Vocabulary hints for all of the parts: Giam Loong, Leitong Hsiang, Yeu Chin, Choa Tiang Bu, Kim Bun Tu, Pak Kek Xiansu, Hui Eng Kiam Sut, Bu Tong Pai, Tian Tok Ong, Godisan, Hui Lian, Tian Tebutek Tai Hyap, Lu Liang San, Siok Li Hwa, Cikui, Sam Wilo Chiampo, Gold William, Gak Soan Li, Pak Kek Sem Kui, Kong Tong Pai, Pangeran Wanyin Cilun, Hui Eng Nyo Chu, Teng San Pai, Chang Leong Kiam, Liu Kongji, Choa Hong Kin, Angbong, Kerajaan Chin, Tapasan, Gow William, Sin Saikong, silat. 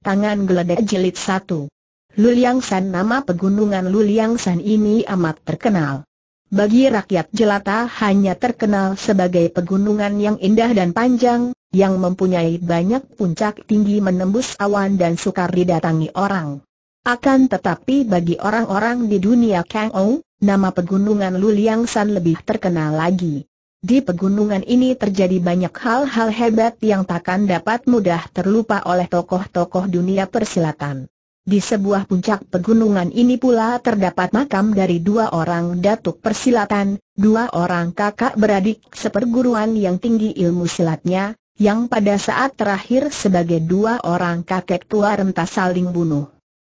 Tangan Geledek Jilid 1. Lu Liang San. Nama pegunungan Lu Liang San ini amat terkenal. Bagi rakyat jelata hanya terkenal sebagai pegunungan yang indah dan panjang, yang mempunyai banyak puncak tinggi menembus awan dan sukar didatangi orang. Akan tetapi bagi orang-orang di dunia Kangou, nama pegunungan Lu Liang San lebih terkenal lagi. Di pegunungan ini terjadi banyak hal-hal hebat yang takkan dapat mudah terlupa oleh tokoh-tokoh dunia persilatan. Di sebuah puncak pegunungan ini pula terdapat makam dari dua orang datuk persilatan, dua orang kakak beradik seperguruan yang tinggi ilmu silatnya, yang pada saat terakhir sebagai dua orang kakek tua rentas saling bunuh.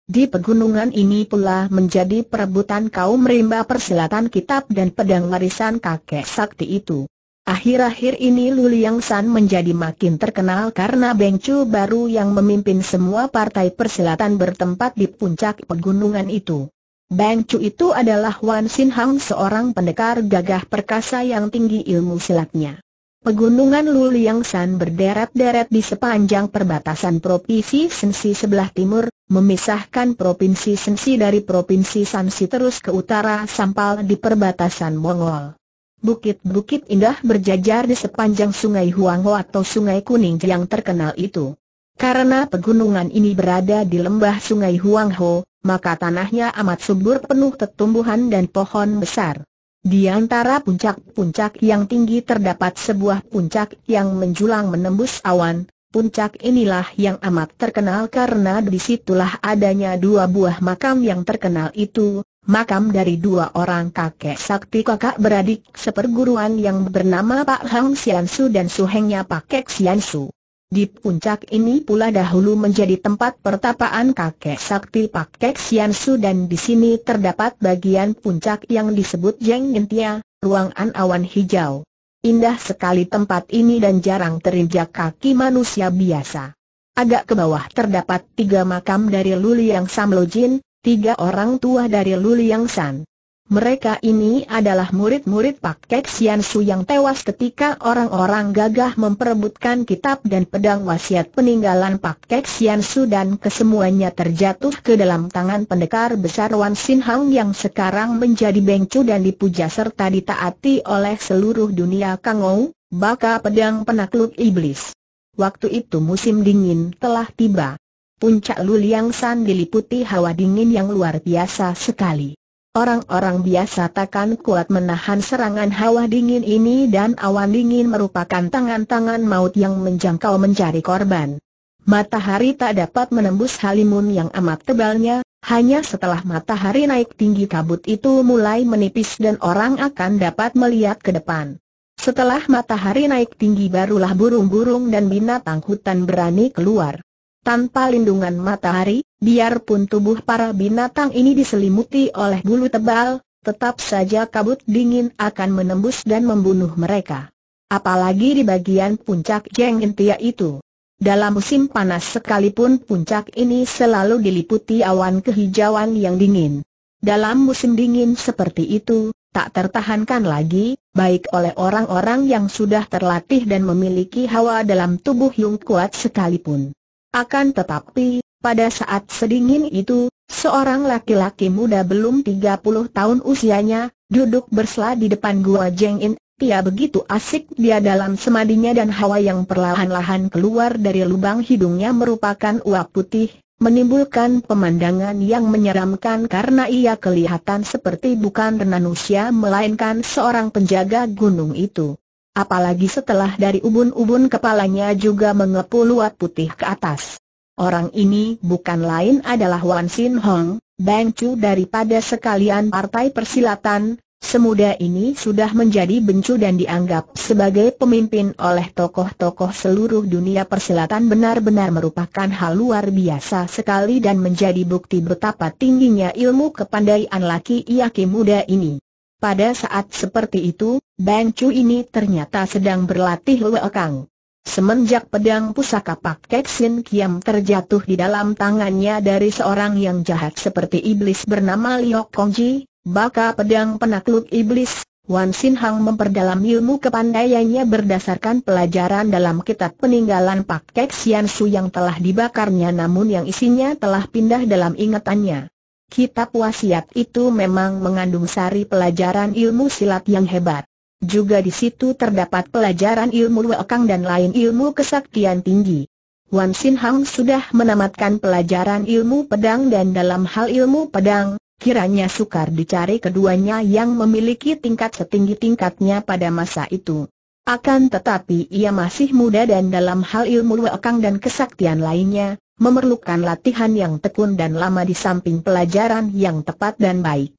Di pegunungan ini pula menjadi perebutan kaum rimba persilatan kitab dan pedang warisan kakek sakti itu. Akhir-akhir ini Lu Liang San menjadi makin terkenal karena Beng Cu baru yang memimpin semua partai persilatan bertempat di puncak pegunungan itu. Beng Cu itu adalah Wan Sin Hang, seorang pendekar gagah perkasa yang tinggi ilmu silatnya. Pegunungan Lu Liang San berderet-deret di sepanjang perbatasan Provinsi Sensi sebelah timur, memisahkan Provinsi Sensi dari Provinsi Shanxi terus ke utara sampai di perbatasan Mongol. Bukit-bukit indah berjajar di sepanjang Sungai Huangho atau Sungai Kuning yang terkenal itu. Karena pegunungan ini berada di lembah Sungai Huangho, maka tanahnya amat subur penuh tetumbuhan dan pohon besar. Di antara puncak-puncak yang tinggi terdapat sebuah puncak yang menjulang menembus awan. Puncak inilah yang amat terkenal karena disitulah adanya dua buah makam yang terkenal itu, makam dari dua orang kakek sakti kakak beradik seperguruan yang bernama Pak Kek Xiansu dan suhengnya Pak Kek Xiansu. Di puncak ini pula dahulu menjadi tempat pertapaan kakek sakti Pak Kek Xiansu dan di sini terdapat bagian puncak yang disebut Jeng Intia, ruangan awan hijau. Indah sekali tempat ini dan jarang terinjak kaki manusia biasa. Agak ke bawah terdapat tiga makam dari Lu Liang San Lojin, tiga orang tua dari Lu Liang San. Mereka ini adalah murid-murid Pak Kek Xiansu yang tewas ketika orang-orang gagah memperebutkan kitab dan pedang wasiat peninggalan Pak Kek Xiansu dan kesemuanya terjatuh ke dalam tangan pendekar besar Wan Sin Hang yang sekarang menjadi Beng Cu dan dipuja serta ditaati oleh seluruh dunia Kangou, baka pedang penakluk iblis. Waktu itu musim dingin telah tiba. Puncak Lu Liang San diliputi hawa dingin yang luar biasa sekali. Orang-orang biasa takkan kuat menahan serangan hawa dingin ini dan awan dingin merupakan tangan-tangan maut yang menjangkau mencari korban. Matahari tak dapat menembus halimun yang amat tebalnya, hanya setelah matahari naik tinggi kabut itu mulai menipis dan orang akan dapat melihat ke depan. Setelah matahari naik tinggi barulah burung-burung dan binatang hutan berani keluar. Tanpa lindungan matahari, biarpun tubuh para binatang ini diselimuti oleh bulu tebal, tetap saja kabut dingin akan menembus dan membunuh mereka. Apalagi di bagian puncak Jeng Intia itu. Dalam musim panas sekalipun puncak ini selalu diliputi awan kehijauan yang dingin. Dalam musim dingin seperti itu, tak tertahankan lagi, baik oleh orang-orang yang sudah terlatih dan memiliki hawa dalam tubuh yang kuat sekalipun. Akan tetapi, pada saat sedingin itu, seorang laki-laki muda belum 30 tahun usianya, duduk bersela di depan gua Jeng Intia. Begitu asik dia dalam semadinya dan hawa yang perlahan-lahan keluar dari lubang hidungnya merupakan uap putih, menimbulkan pemandangan yang menyeramkan karena ia kelihatan seperti bukan manusia melainkan seorang penjaga gunung itu. Apalagi setelah dari ubun-ubun kepalanya juga mengepul uap putih ke atas. Orang ini bukan lain adalah Wan Sin Hang, Beng Cu daripada sekalian partai persilatan. Semuda ini sudah menjadi bencu dan dianggap sebagai pemimpin oleh tokoh-tokoh seluruh dunia persilatan. Benar-benar merupakan hal luar biasa sekali dan menjadi bukti betapa tingginya ilmu kepandaian laki-laki muda ini. Pada saat seperti itu, Beng Cu ini ternyata sedang berlatih lekang. Semenjak pedang pusaka Pak Kek Sem Kui terjatuh di dalam tangannya dari seorang yang jahat seperti iblis bernama Liu Kongji, baka pedang penakluk iblis, Wan Sin Hang memperdalam ilmu kepandaiannya berdasarkan pelajaran dalam kitab peninggalan Pak Kek Xiansu yang telah dibakarnya namun yang isinya telah pindah dalam ingatannya. Kitab wasiat itu memang mengandung sari pelajaran ilmu silat yang hebat. Juga di situ terdapat pelajaran ilmu wekang dan lain ilmu kesaktian tinggi. Wan Sin Hang sudah menamatkan pelajaran ilmu pedang dan dalam hal ilmu pedang, kiranya sukar dicari keduanya yang memiliki tingkat setinggi-tingkatnya pada masa itu. Akan tetapi ia masih muda dan dalam hal ilmu wekang dan kesaktian lainnya, memerlukan latihan yang tekun dan lama di samping pelajaran yang tepat dan baik.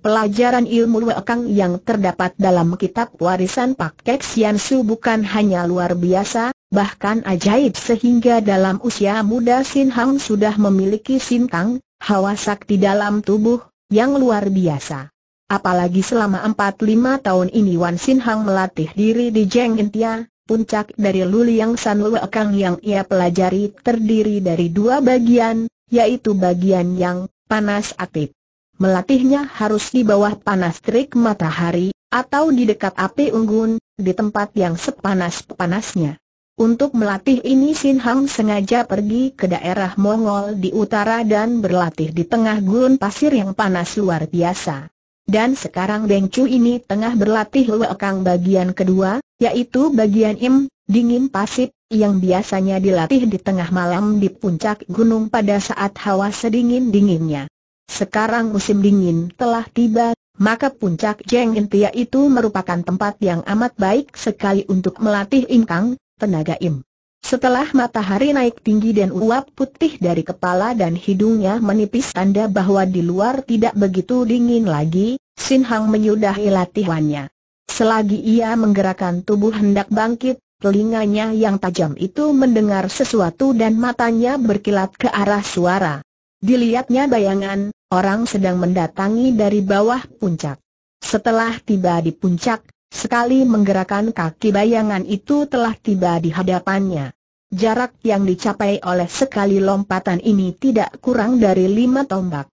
Pelajaran ilmu wekang yang terdapat dalam kitab warisan Pak Kek Xiansu bukan hanya luar biasa, bahkan ajaib sehingga dalam usia muda Sin Hang sudah memiliki Sin Kang, hawa sakti dalam tubuh, yang luar biasa. Apalagi selama 4-5 tahun ini Wan Sin Hang melatih diri di Jeng Intia. Puncak dari Lu Liang San wekang yang ia pelajari terdiri dari dua bagian, yaitu bagian yang panas aktif. Melatihnya harus di bawah panas terik matahari, atau di dekat api unggun, di tempat yang sepanas-panasnya. Untuk melatih ini Sin Hang sengaja pergi ke daerah Mongol di utara dan berlatih di tengah gurun pasir yang panas luar biasa. Dan sekarang Deng Chu ini tengah berlatih wekang bagian kedua, yaitu bagian dingin pasif, yang biasanya dilatih di tengah malam di puncak gunung pada saat hawa sedingin-dinginnya. Sekarang musim dingin telah tiba, maka puncak Jeng Intia itu merupakan tempat yang amat baik sekali untuk melatih ingkang, tenaga im. Setelah matahari naik tinggi dan uap putih dari kepala dan hidungnya menipis tanda bahwa di luar tidak begitu dingin lagi, Sin Hang menyudahi latihannya. Selagi ia menggerakkan tubuh hendak bangkit, telinganya yang tajam itu mendengar sesuatu dan matanya berkilat ke arah suara. Dilihatnya bayangan, orang sedang mendatangi dari bawah puncak. Setelah tiba di puncak, sekali menggerakkan kaki bayangan itu telah tiba di hadapannya. Jarak yang dicapai oleh sekali lompatan ini tidak kurang dari 5 tombak.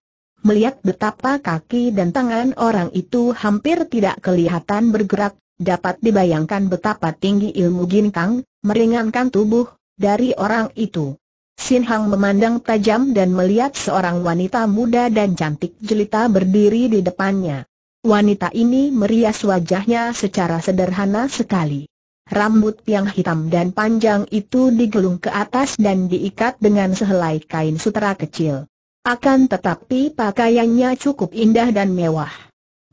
Melihat betapa kaki dan tangan orang itu hampir tidak kelihatan bergerak, dapat dibayangkan betapa tinggi ilmu ginkang, meringankan tubuh, dari orang itu. Sin Hang memandang tajam dan melihat seorang wanita muda dan cantik jelita berdiri di depannya. Wanita ini merias wajahnya secara sederhana sekali. Rambut yang hitam dan panjang itu digelung ke atas dan diikat dengan sehelai kain sutera kecil. Akan tetapi pakaiannya cukup indah dan mewah.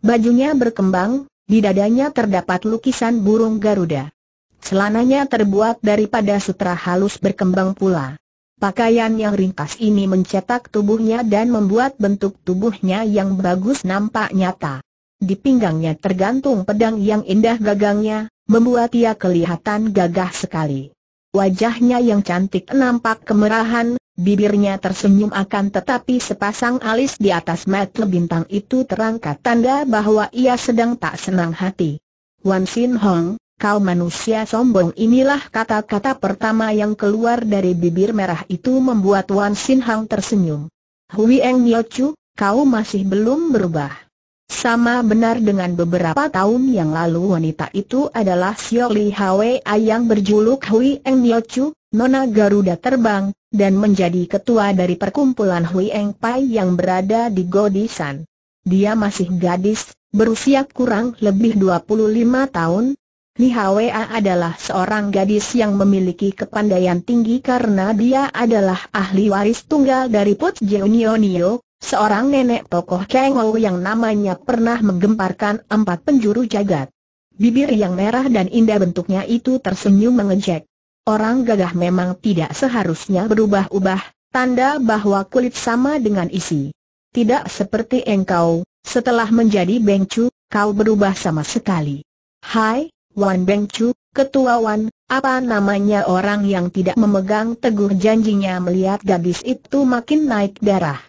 Bajunya berkembang, di dadanya terdapat lukisan burung Garuda. Celananya terbuat daripada sutera halus berkembang pula. Pakaian yang ringkas ini mencetak tubuhnya dan membuat bentuk tubuhnya yang bagus nampak nyata. Di pinggangnya tergantung pedang yang indah gagangnya, membuat ia kelihatan gagah sekali. Wajahnya yang cantik nampak kemerahan, bibirnya tersenyum akan tetapi sepasang alis di atas mata bintang itu terangkat tanda bahwa ia sedang tak senang hati. Wan Sin Hang, kau manusia sombong, inilah kata-kata pertama yang keluar dari bibir merah itu membuat Wan Sin Hang tersenyum. Hui Eng Nyo Chu, kau masih belum berubah. Sama benar dengan beberapa tahun yang lalu wanita itu adalah Siok Li Hwa yang berjuluk Hui Eng Nyo Chu, Nona Garuda Terbang, dan menjadi ketua dari perkumpulan Hui Eng Pai yang berada di Godisan. Dia masih gadis, berusia kurang lebih 25 tahun. Li Hwa adalah seorang gadis yang memiliki kepandaian tinggi karena dia adalah ahli waris tunggal dari Put Jeonionio, seorang nenek tokoh Kengou yang namanya pernah menggemparkan 4 penjuru jagat. Bibir yang merah dan indah bentuknya itu tersenyum mengejek. Orang gagah memang tidak seharusnya berubah-ubah, tanda bahwa kulit sama dengan isi. Tidak seperti engkau, setelah menjadi Beng Chu, kau berubah sama sekali. Hai, Wan Beng Chu, ketua Wan, apa namanya orang yang tidak memegang teguh janjinya melihat gadis itu makin naik darah.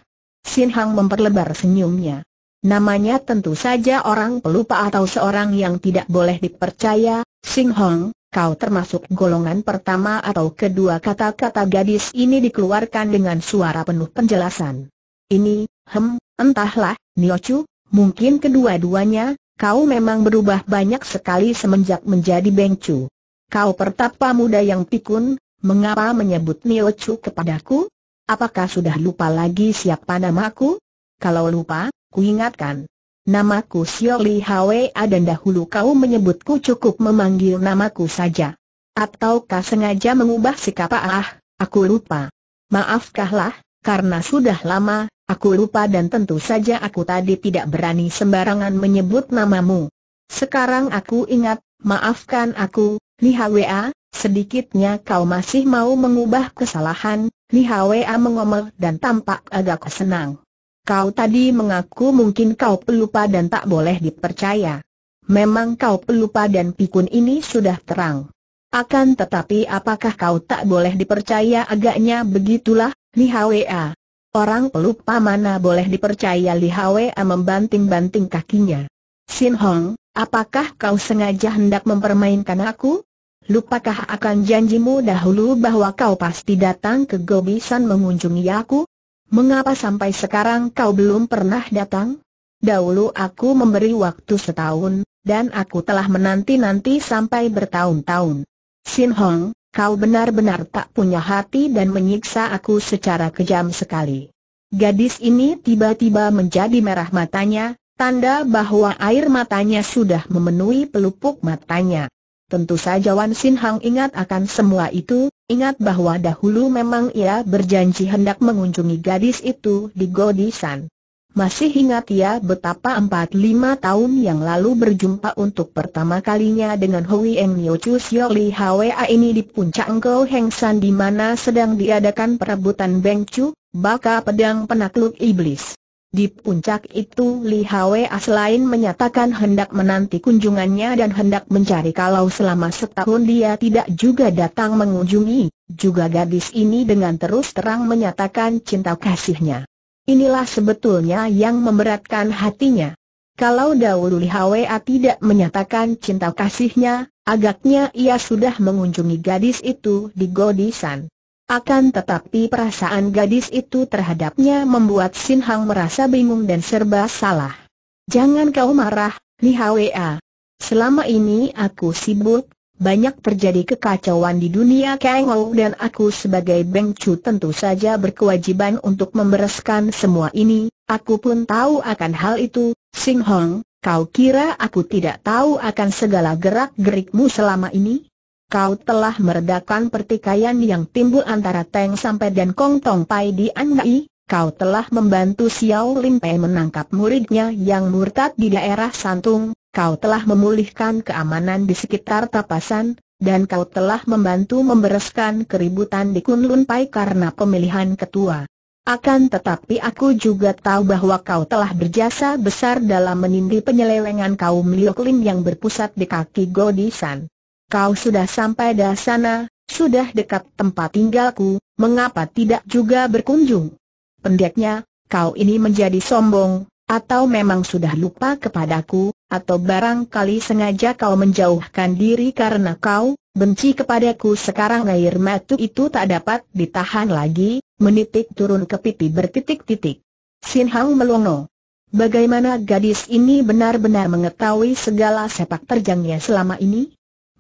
Sin Hang memperlebar senyumnya. Namanya tentu saja orang pelupa atau seorang yang tidak boleh dipercaya. Sin Hang, kau termasuk golongan pertama atau kedua. Kata-kata gadis ini dikeluarkan dengan suara penuh penjelasan. Ini, entahlah, Nyo Chu, mungkin kedua-duanya. kau memang berubah banyak sekali semenjak menjadi bengcu. Kau pertapa muda yang pikun, mengapa menyebut Nyo Chu kepadaku? Apakah sudah lupa lagi siapa namaku? Kalau lupa, kuingatkan. Namaku Siok Li Hwa dan dahulu kau menyebutku cukup memanggil namaku saja. Ataukah sengaja mengubah sikap? Ah, aku lupa. Maafkanlah, karena sudah lama, aku lupa dan tentu saja aku tadi tidak berani sembarangan menyebut namamu. Sekarang aku ingat, maafkan aku, Li Hwa. Sedikitnya kau masih mau mengubah kesalahan. Li Hwa mengomel dan tampak agak senang. Kau tadi mengaku mungkin kau pelupa dan tak boleh dipercaya. Memang kau pelupa dan pikun ini sudah terang. Akan tetapi apakah kau tak boleh dipercaya? Agaknya begitulah, Li Hwa. Orang pelupa mana boleh dipercaya? Li Hwa membanting-banting kakinya. Sin Hang, apakah kau sengaja hendak mempermainkan aku? Lupakah akan janjimu dahulu bahwa kau pasti datang ke Godisan mengunjungi aku? Mengapa sampai sekarang kau belum pernah datang? Dahulu aku memberi waktu setahun, dan aku telah menanti-nanti sampai bertahun-tahun. Sin Hang, kau benar-benar tak punya hati dan menyiksa aku secara kejam sekali. Gadis ini tiba-tiba menjadi merah matanya, tanda bahwa air matanya sudah memenuhi pelupuk matanya. Tentu saja Wan Sin Hang ingat akan semua itu, ingat bahwa dahulu memang ia berjanji hendak mengunjungi gadis itu di Godisan. Masih ingat ia betapa 4-5 tahun yang lalu berjumpa untuk pertama kalinya dengan Hui Eng Nyo Chu. Siok Li Hwa ini di puncak Anglow Heng San di mana sedang diadakan perebutan bengcu, baka pedang penakluk iblis. Di puncak itu Li Hwa selain menyatakan hendak menanti kunjungannya dan hendak mencari kalau selama setahun dia tidak juga datang mengunjungi, juga gadis ini dengan terus terang menyatakan cinta kasihnya. Inilah sebetulnya yang memberatkan hatinya. Kalau dahulu Li Hwa tidak menyatakan cinta kasihnya, agaknya ia sudah mengunjungi gadis itu di Godisan. Akan tetapi perasaan gadis itu terhadapnya membuat Sin Hang merasa bingung dan serba salah. Jangan kau marah, Li Hwa. Selama ini aku sibuk, banyak terjadi kekacauan di dunia Kangou dan aku sebagai bengcu tentu saja berkewajiban untuk membereskan semua ini. Aku pun tahu akan hal itu, Sin Hang. Kau kira aku tidak tahu akan segala gerak-gerikmu selama ini? Kau telah meredakan pertikaian yang timbul antara Teng Sampai dan Kong Tong Pai di Angai. Kau telah membantu Xiao Lim Pei menangkap muridnya yang murtad di daerah Santung. Kau telah memulihkan keamanan di sekitar Tapasan, dan kau telah membantu membereskan keributan di Kunlun Pai karena pemilihan ketua. Akan tetapi aku juga tahu bahwa kau telah berjasa besar dalam menindih penyelewengan kaum Liu Kongji yang berpusat di kaki Godisan. Kau sudah sampai di sana, sudah dekat tempat tinggalku, mengapa tidak juga berkunjung? Pendeknya, kau ini menjadi sombong, atau memang sudah lupa kepadaku, atau barangkali sengaja kau menjauhkan diri karena kau benci kepadaku. Sekarang air mata itu tak dapat ditahan lagi, menitik turun ke pipi bertitik-titik. Sin Hang melongo. Bagaimana gadis ini benar-benar mengetahui segala sepak terjangnya selama ini?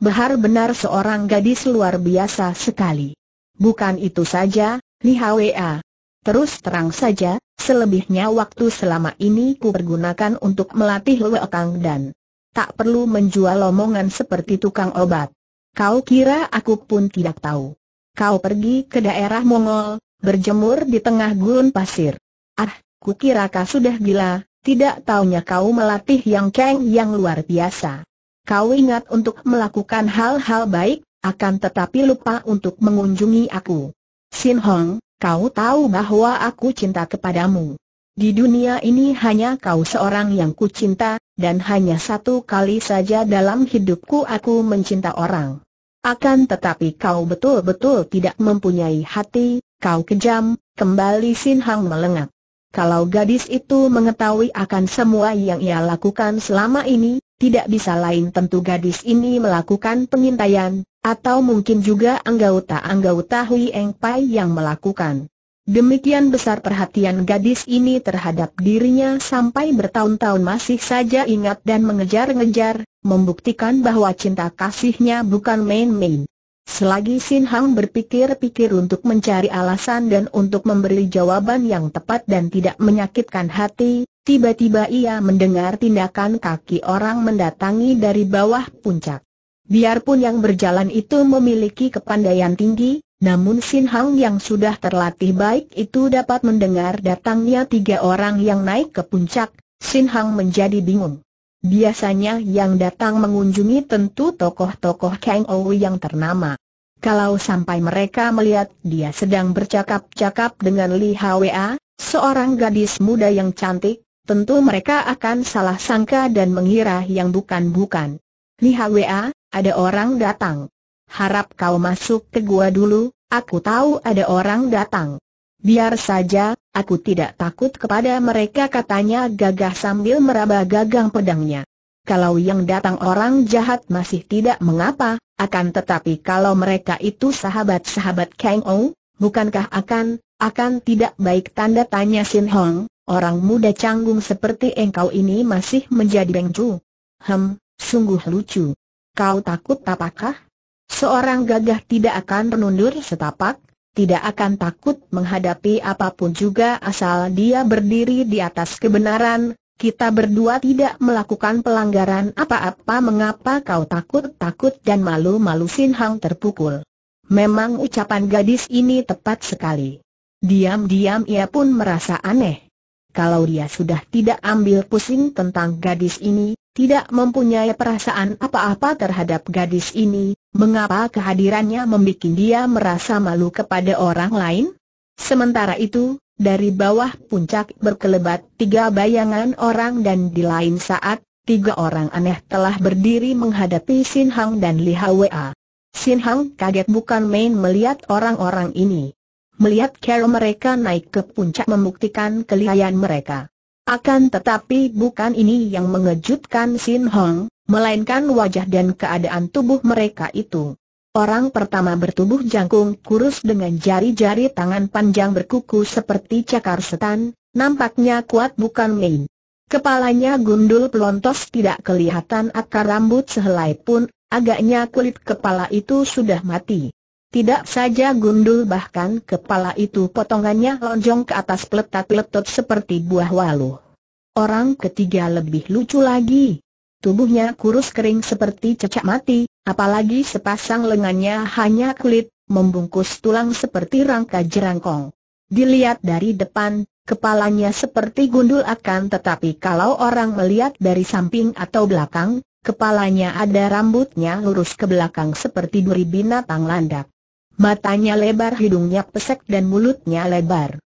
Benar-benar seorang gadis luar biasa sekali. Bukan itu saja, Li Hwa. Terus terang saja, selebihnya waktu selama ini ku pergunakan untuk melatih Lue Kang dan tak perlu menjual omongan seperti tukang obat. Kau kira aku pun tidak tahu? Kau pergi ke daerah Mongol, berjemur di tengah gurun pasir. Ah, ku kira kau sudah gila, tidak taunya kau melatih yang Kang yang luar biasa. Kau ingat untuk melakukan hal-hal baik, akan tetapi lupa untuk mengunjungi aku. Sin Hang, kau tahu bahwa aku cinta kepadamu. Di dunia ini hanya kau seorang yang ku cinta, dan hanya satu kali saja dalam hidupku aku mencinta orang. Akan tetapi kau betul-betul tidak mempunyai hati, kau kejam. Kembali Sin Hang melengak. Kalau gadis itu mengetahui akan semua yang ia lakukan selama ini, tidak bisa lain tentu gadis ini melakukan pengintaian, atau mungkin juga anggota-anggota Hui Eng Pai yang melakukan. Demikian besar perhatian gadis ini terhadap dirinya sampai bertahun-tahun masih saja ingat dan mengejar-ngejar, membuktikan bahwa cinta kasihnya bukan main-main. Selagi Sin Hang berpikir-pikir untuk mencari alasan dan untuk memberi jawaban yang tepat dan tidak menyakitkan hati, tiba-tiba ia mendengar tindakan kaki orang mendatangi dari bawah puncak. Biarpun yang berjalan itu memiliki kepandaian tinggi, namun Sin Hang yang sudah terlatih baik itu dapat mendengar datangnya tiga orang yang naik ke puncak. Sin Hang menjadi bingung. Biasanya yang datang mengunjungi tentu tokoh-tokoh Kang Ou yang ternama. Kalau sampai mereka melihat dia sedang bercakap-cakap dengan Li Hwa, seorang gadis muda yang cantik, tentu mereka akan salah sangka dan mengira yang bukan-bukan. Li Hwa, ada orang datang. Harap kau masuk ke gua dulu, aku tahu ada orang datang. Biar saja, aku tidak takut kepada mereka, katanya gagah sambil meraba gagang pedangnya. Kalau yang datang orang jahat masih tidak mengapa, akan tetapi kalau mereka itu sahabat-sahabat Kang Ou, bukankah akan tidak baik, tanda tanya Sin Hang. Orang muda canggung seperti engkau ini masih menjadi bengcu. Sungguh lucu. Kau takut apakah? Seorang gagah tidak akan menundur setapak, tidak akan takut menghadapi apapun juga asal dia berdiri di atas kebenaran. Kita berdua tidak melakukan pelanggaran apa-apa, mengapa kau takut dan malu-malu? Sin Hang terpukul. Memang ucapan gadis ini tepat sekali. Diam-diam ia pun merasa aneh. Kalau dia sudah tidak ambil pusing tentang gadis ini, tidak mempunyai perasaan apa-apa terhadap gadis ini, mengapa kehadirannya membuat dia merasa malu kepada orang lain? Sementara itu, dari bawah puncak berkelebat tiga bayangan orang dan di lain saat, tiga orang aneh telah berdiri menghadapi Sin Hang dan Li Hwa. Sin Hang kaget bukan main melihat orang-orang ini. Melihat cara mereka naik ke puncak membuktikan kelihayan mereka. Akan tetapi bukan ini yang mengejutkan Sin Hang, melainkan wajah dan keadaan tubuh mereka itu. Orang pertama bertubuh jangkung kurus dengan jari-jari tangan panjang berkuku seperti cakar setan, nampaknya kuat bukan main. Kepalanya gundul pelontos tidak kelihatan akar rambut sehelai pun, agaknya kulit kepala itu sudah mati. Tidak saja gundul, bahkan kepala itu potongannya lonjong ke atas peletot-peletot seperti buah waluh. Orang ketiga lebih lucu lagi. Tubuhnya kurus kering seperti cecak mati, apalagi sepasang lengannya hanya kulit, membungkus tulang seperti rangka jerangkong. Dilihat dari depan, kepalanya seperti gundul, akan tetapi kalau orang melihat dari samping atau belakang, kepalanya ada rambutnya lurus ke belakang seperti duri binatang landak. Matanya lebar, hidungnya pesek dan mulutnya lebar.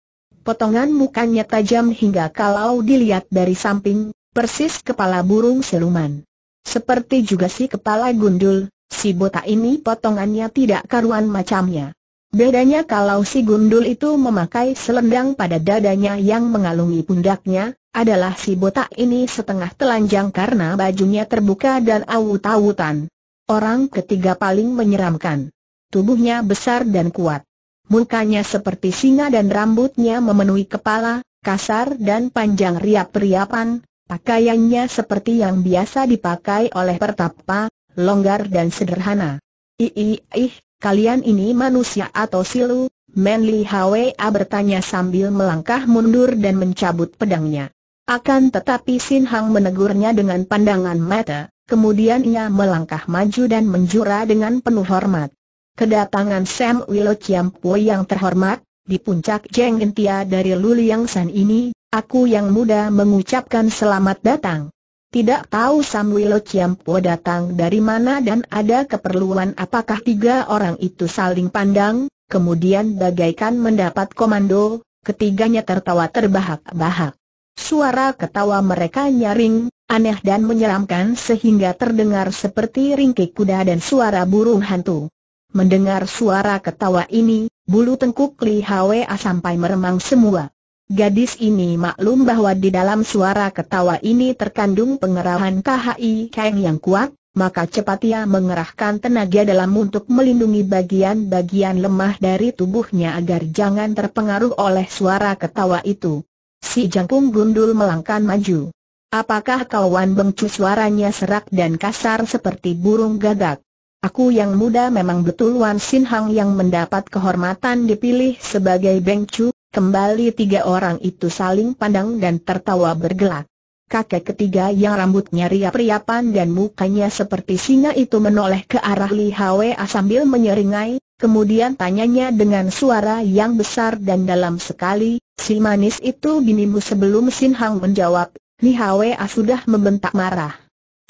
Potongan mukanya tajam hingga kalau dilihat dari samping, persis kepala burung siluman. Seperti juga si kepala gundul, si botak ini potongannya tidak karuan macamnya. Bedanya kalau si gundul itu memakai selendang pada dadanya yang mengalungi pundaknya, adalah si botak ini setengah telanjang karena bajunya terbuka dan awut-awutan. Orang ketiga paling menyeramkan. Tubuhnya besar dan kuat. Mukanya seperti singa dan rambutnya memenuhi kepala, kasar dan panjang riap-riapan. Pakaiannya seperti yang biasa dipakai oleh pertapa, longgar dan sederhana. Kalian ini manusia atau silu? Men Li Hwa bertanya sambil melangkah mundur dan mencabut pedangnya. Akan tetapi Sin Hang menegurnya dengan pandangan mata, kemudian ia melangkah maju dan menjura dengan penuh hormat. Kedatangan Sam Wilo Chiampo yang terhormat, di puncak Jeng Intia dari Lu Liang San ini, aku yang muda mengucapkan selamat datang. Tidak tahu Sam Wilo Chiampo datang dari mana dan ada keperluan apakah? Tiga orang itu saling pandang, kemudian bagaikan mendapat komando, ketiganya tertawa terbahak-bahak. Suara ketawa mereka nyaring, aneh dan menyeramkan sehingga terdengar seperti ringkik kuda dan suara burung hantu. Mendengar suara ketawa ini, bulu tengkuk Li Hwa sampai meremang semua. Gadis ini maklum bahwa di dalam suara ketawa ini terkandung pengerahan KHI Kang yang kuat, maka cepat ia mengerahkan tenaga dalam untuk melindungi bagian-bagian lemah dari tubuhnya agar jangan terpengaruh oleh suara ketawa itu. Si jangkung gundul melangkah maju. "Apakah kau, Wan Bengcu?" Suaranya serak dan kasar seperti burung gagak. "Aku yang muda." Memang betul Wan Sin Hang yang mendapat kehormatan dipilih sebagai Bengcu. Kembali tiga orang itu saling pandang dan tertawa bergelak. Kakek ketiga yang rambutnya riap-riapan dan mukanya seperti singa itu menoleh ke arah Li Hwa sambil menyeringai, kemudian tanyanya dengan suara yang besar dan dalam sekali, "Si manis itu binimu?" Sebelum Sin Hang menjawab, Li Hwa sudah membentak marah.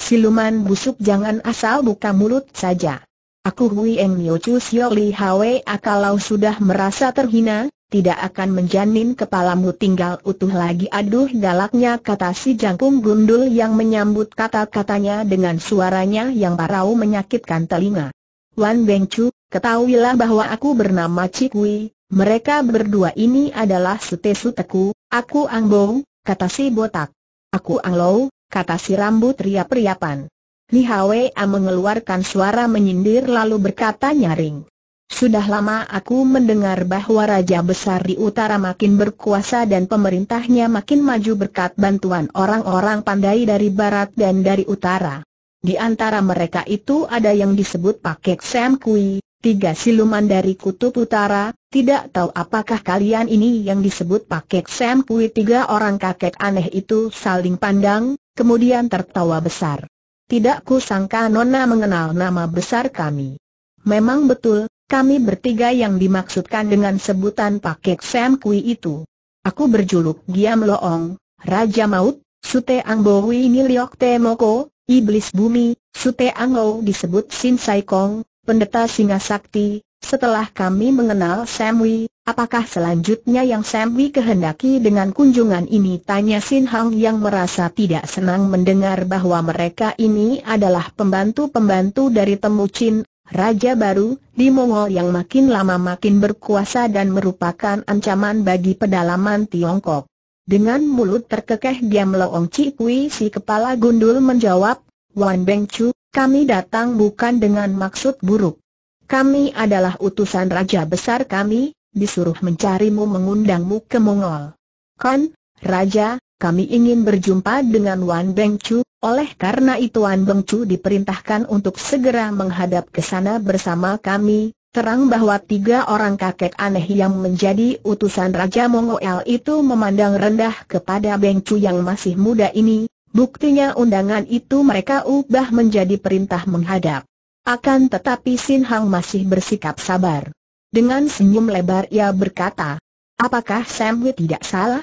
"Siluman busuk, jangan asal buka mulut saja. Aku Hui Eng Nyo Chu." Siok Li Hwa kalau sudah merasa terhina, "Tidak akan menjanin, kepalamu tinggal utuh lagi." "Aduh galaknya," kata si jangkung gundul yang menyambut kata-katanya dengan suaranya yang parau menyakitkan telinga. "Wan Bengcu, ketahuilah bahwa aku bernama Cikui, mereka berdua ini adalah sute-suteku. Aku Angbong," kata si botak. "Aku Anglow," kata si rambut riap-riapan. Li Hwa mengeluarkan suara menyindir lalu berkata nyaring, "Sudah lama aku mendengar bahwa raja besar di utara makin berkuasa dan pemerintahnya makin maju berkat bantuan orang-orang pandai dari barat dan dari utara. Di antara mereka itu ada yang disebut Pak Kek Sem Kui, tiga siluman dari kutub utara. Tidak tahu apakah kalian ini yang disebut Pak Kek Sem Kui?" Tiga orang kakek aneh itu saling pandang, kemudian tertawa besar. "Tidak kusangka Nona mengenal nama besar kami. Memang betul, kami bertiga yang dimaksudkan dengan sebutan Pak Kek Sem Kui itu. Aku berjuluk Giam Loong, Raja Maut, Sute Angbowi Niliok Temoko, Iblis Bumi. Sute Anglow disebut Sin Saikong, Pendeta Singa Sakti. Setelah kami mengenal Sam Wilo, apakah selanjutnya yang Sam Wilo kehendaki dengan kunjungan ini?" tanya Sin Hang yang merasa tidak senang mendengar bahwa mereka ini adalah pembantu-pembantu dari Temu Chin, raja baru di Mongol yang makin lama makin berkuasa dan merupakan ancaman bagi pedalaman Tiongkok. Dengan mulut terkekeh Giam Loong Cikui si kepala gundul menjawab, "Wan Bengcu, kami datang bukan dengan maksud buruk. Kami adalah utusan raja besar kami, disuruh mencarimu, mengundangmu ke Mongol. Kan, raja, kami ingin berjumpa dengan Wan Bengcu. Oleh karena itu Wan Bengcu diperintahkan untuk segera menghadap ke sana bersama kami." Terang bahwa tiga orang kakek aneh yang menjadi utusan Raja Mongol itu memandang rendah kepada Bengcu yang masih muda ini. Buktinya undangan itu mereka ubah menjadi perintah menghadap. Akan tetapi Sin Hang masih bersikap sabar. Dengan senyum lebar ia berkata, "Apakah Sam Wilo tidak salah?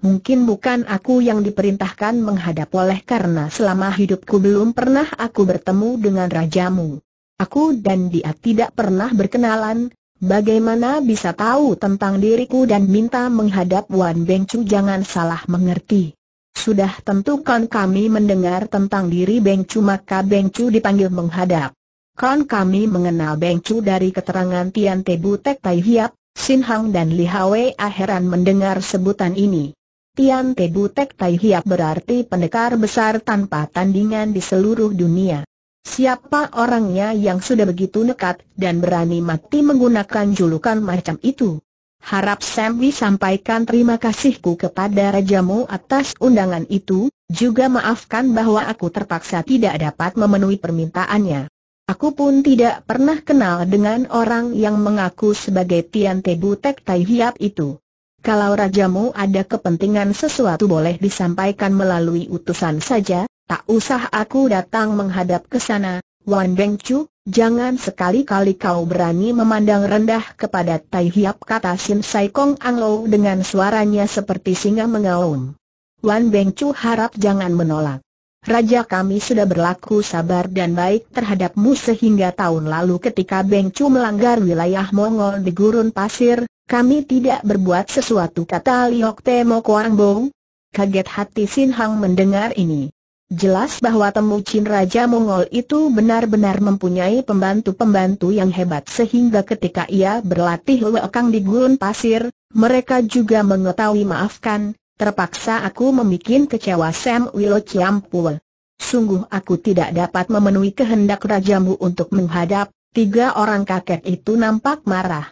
Mungkin bukan aku yang diperintahkan menghadap, oleh karena selama hidupku belum pernah aku bertemu dengan rajamu. Aku dan dia tidak pernah berkenalan. Bagaimana bisa tahu tentang diriku dan minta menghadap Wan Bengcu?" "Jangan salah mengerti. Sudah tentukan kami mendengar tentang diri Bengcu, maka Bengcu dipanggil menghadap. Kan kami mengenal Bengcu dari keterangan Tian Tebutek Tai Hyap." Sin Hang dan Li Hwa heran mendengar sebutan ini. Tian Tebutek Tai Hyap berarti pendekar besar tanpa tandingan di seluruh dunia. Siapa orangnya yang sudah begitu nekat dan berani mati menggunakan julukan macam itu? "Harap Sam Wilo sampaikan terima kasihku kepada rajamu atas undangan itu, juga maafkan bahwa aku terpaksa tidak dapat memenuhi permintaannya. Aku pun tidak pernah kenal dengan orang yang mengaku sebagai Tian Tebutek Tai Hyap itu. Kalau rajamu ada kepentingan sesuatu boleh disampaikan melalui utusan saja, tak usah aku datang menghadap ke sana. Wan Bengcu, jangan sekali-kali kau berani memandang rendah kepada Tai Hyap," kata Sin Saikong Anglow dengan suaranya seperti singa mengaum. "Wan Bengcu harap jangan menolak. Raja kami sudah berlaku sabar dan baik terhadapmu sehingga tahun lalu ketika Bengcu melanggar wilayah Mongol di Gurun Pasir, kami tidak berbuat sesuatu," kata Liok Temo Kuangbong. Kaget hati Sin Hang mendengar ini. Jelas bahwa Temu Chin Raja Mongol itu benar-benar mempunyai pembantu-pembantu yang hebat sehingga ketika ia berlatih lekang di Gurun Pasir, mereka juga mengetahui. "Maafkan, terpaksa aku membuat kecewa Sam Wilo Chiampo. Sungguh aku tidak dapat memenuhi kehendak rajamu untuk menghadap." Tiga orang kakek itu nampak marah.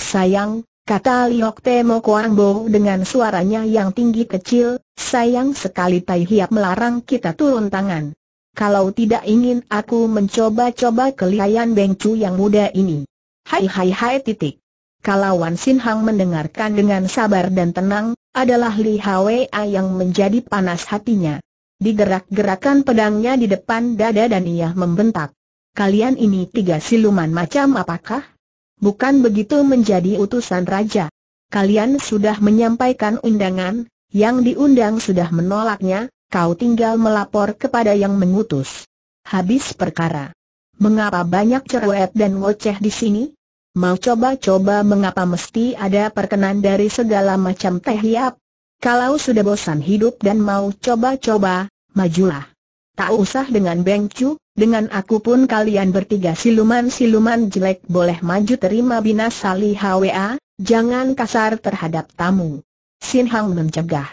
"Sayang," kata Liok Temo Kuang Bo dengan suaranya yang tinggi kecil, "sayang sekali Tai Hiap melarang kita turun tangan. Kalau tidak ingin aku mencoba-coba kelihayan bengcu yang muda ini." Hai. Kalau Wan Sin Hang mendengarkan dengan sabar dan tenang, adalah Li Hwa yang menjadi panas hatinya. Digerak-gerakan pedangnya di depan dada dan ia membentak, "Kalian ini tiga siluman macam apakah? Bukan begitu menjadi utusan raja. Kalian sudah menyampaikan undangan, yang diundang sudah menolaknya. Kau tinggal melapor kepada yang mengutus. Habis perkara. Mengapa banyak cerewet dan woceh di sini? Mau coba-coba mengapa mesti ada perkenan dari segala macam Tai Hiap? Kalau sudah bosan hidup dan mau coba-coba, majulah. Tak usah dengan bengcu, dengan aku pun kalian bertiga siluman-siluman jelek boleh maju terima binasa." Li Hwa, "Jangan kasar terhadap tamu," Sin Hang mencegah.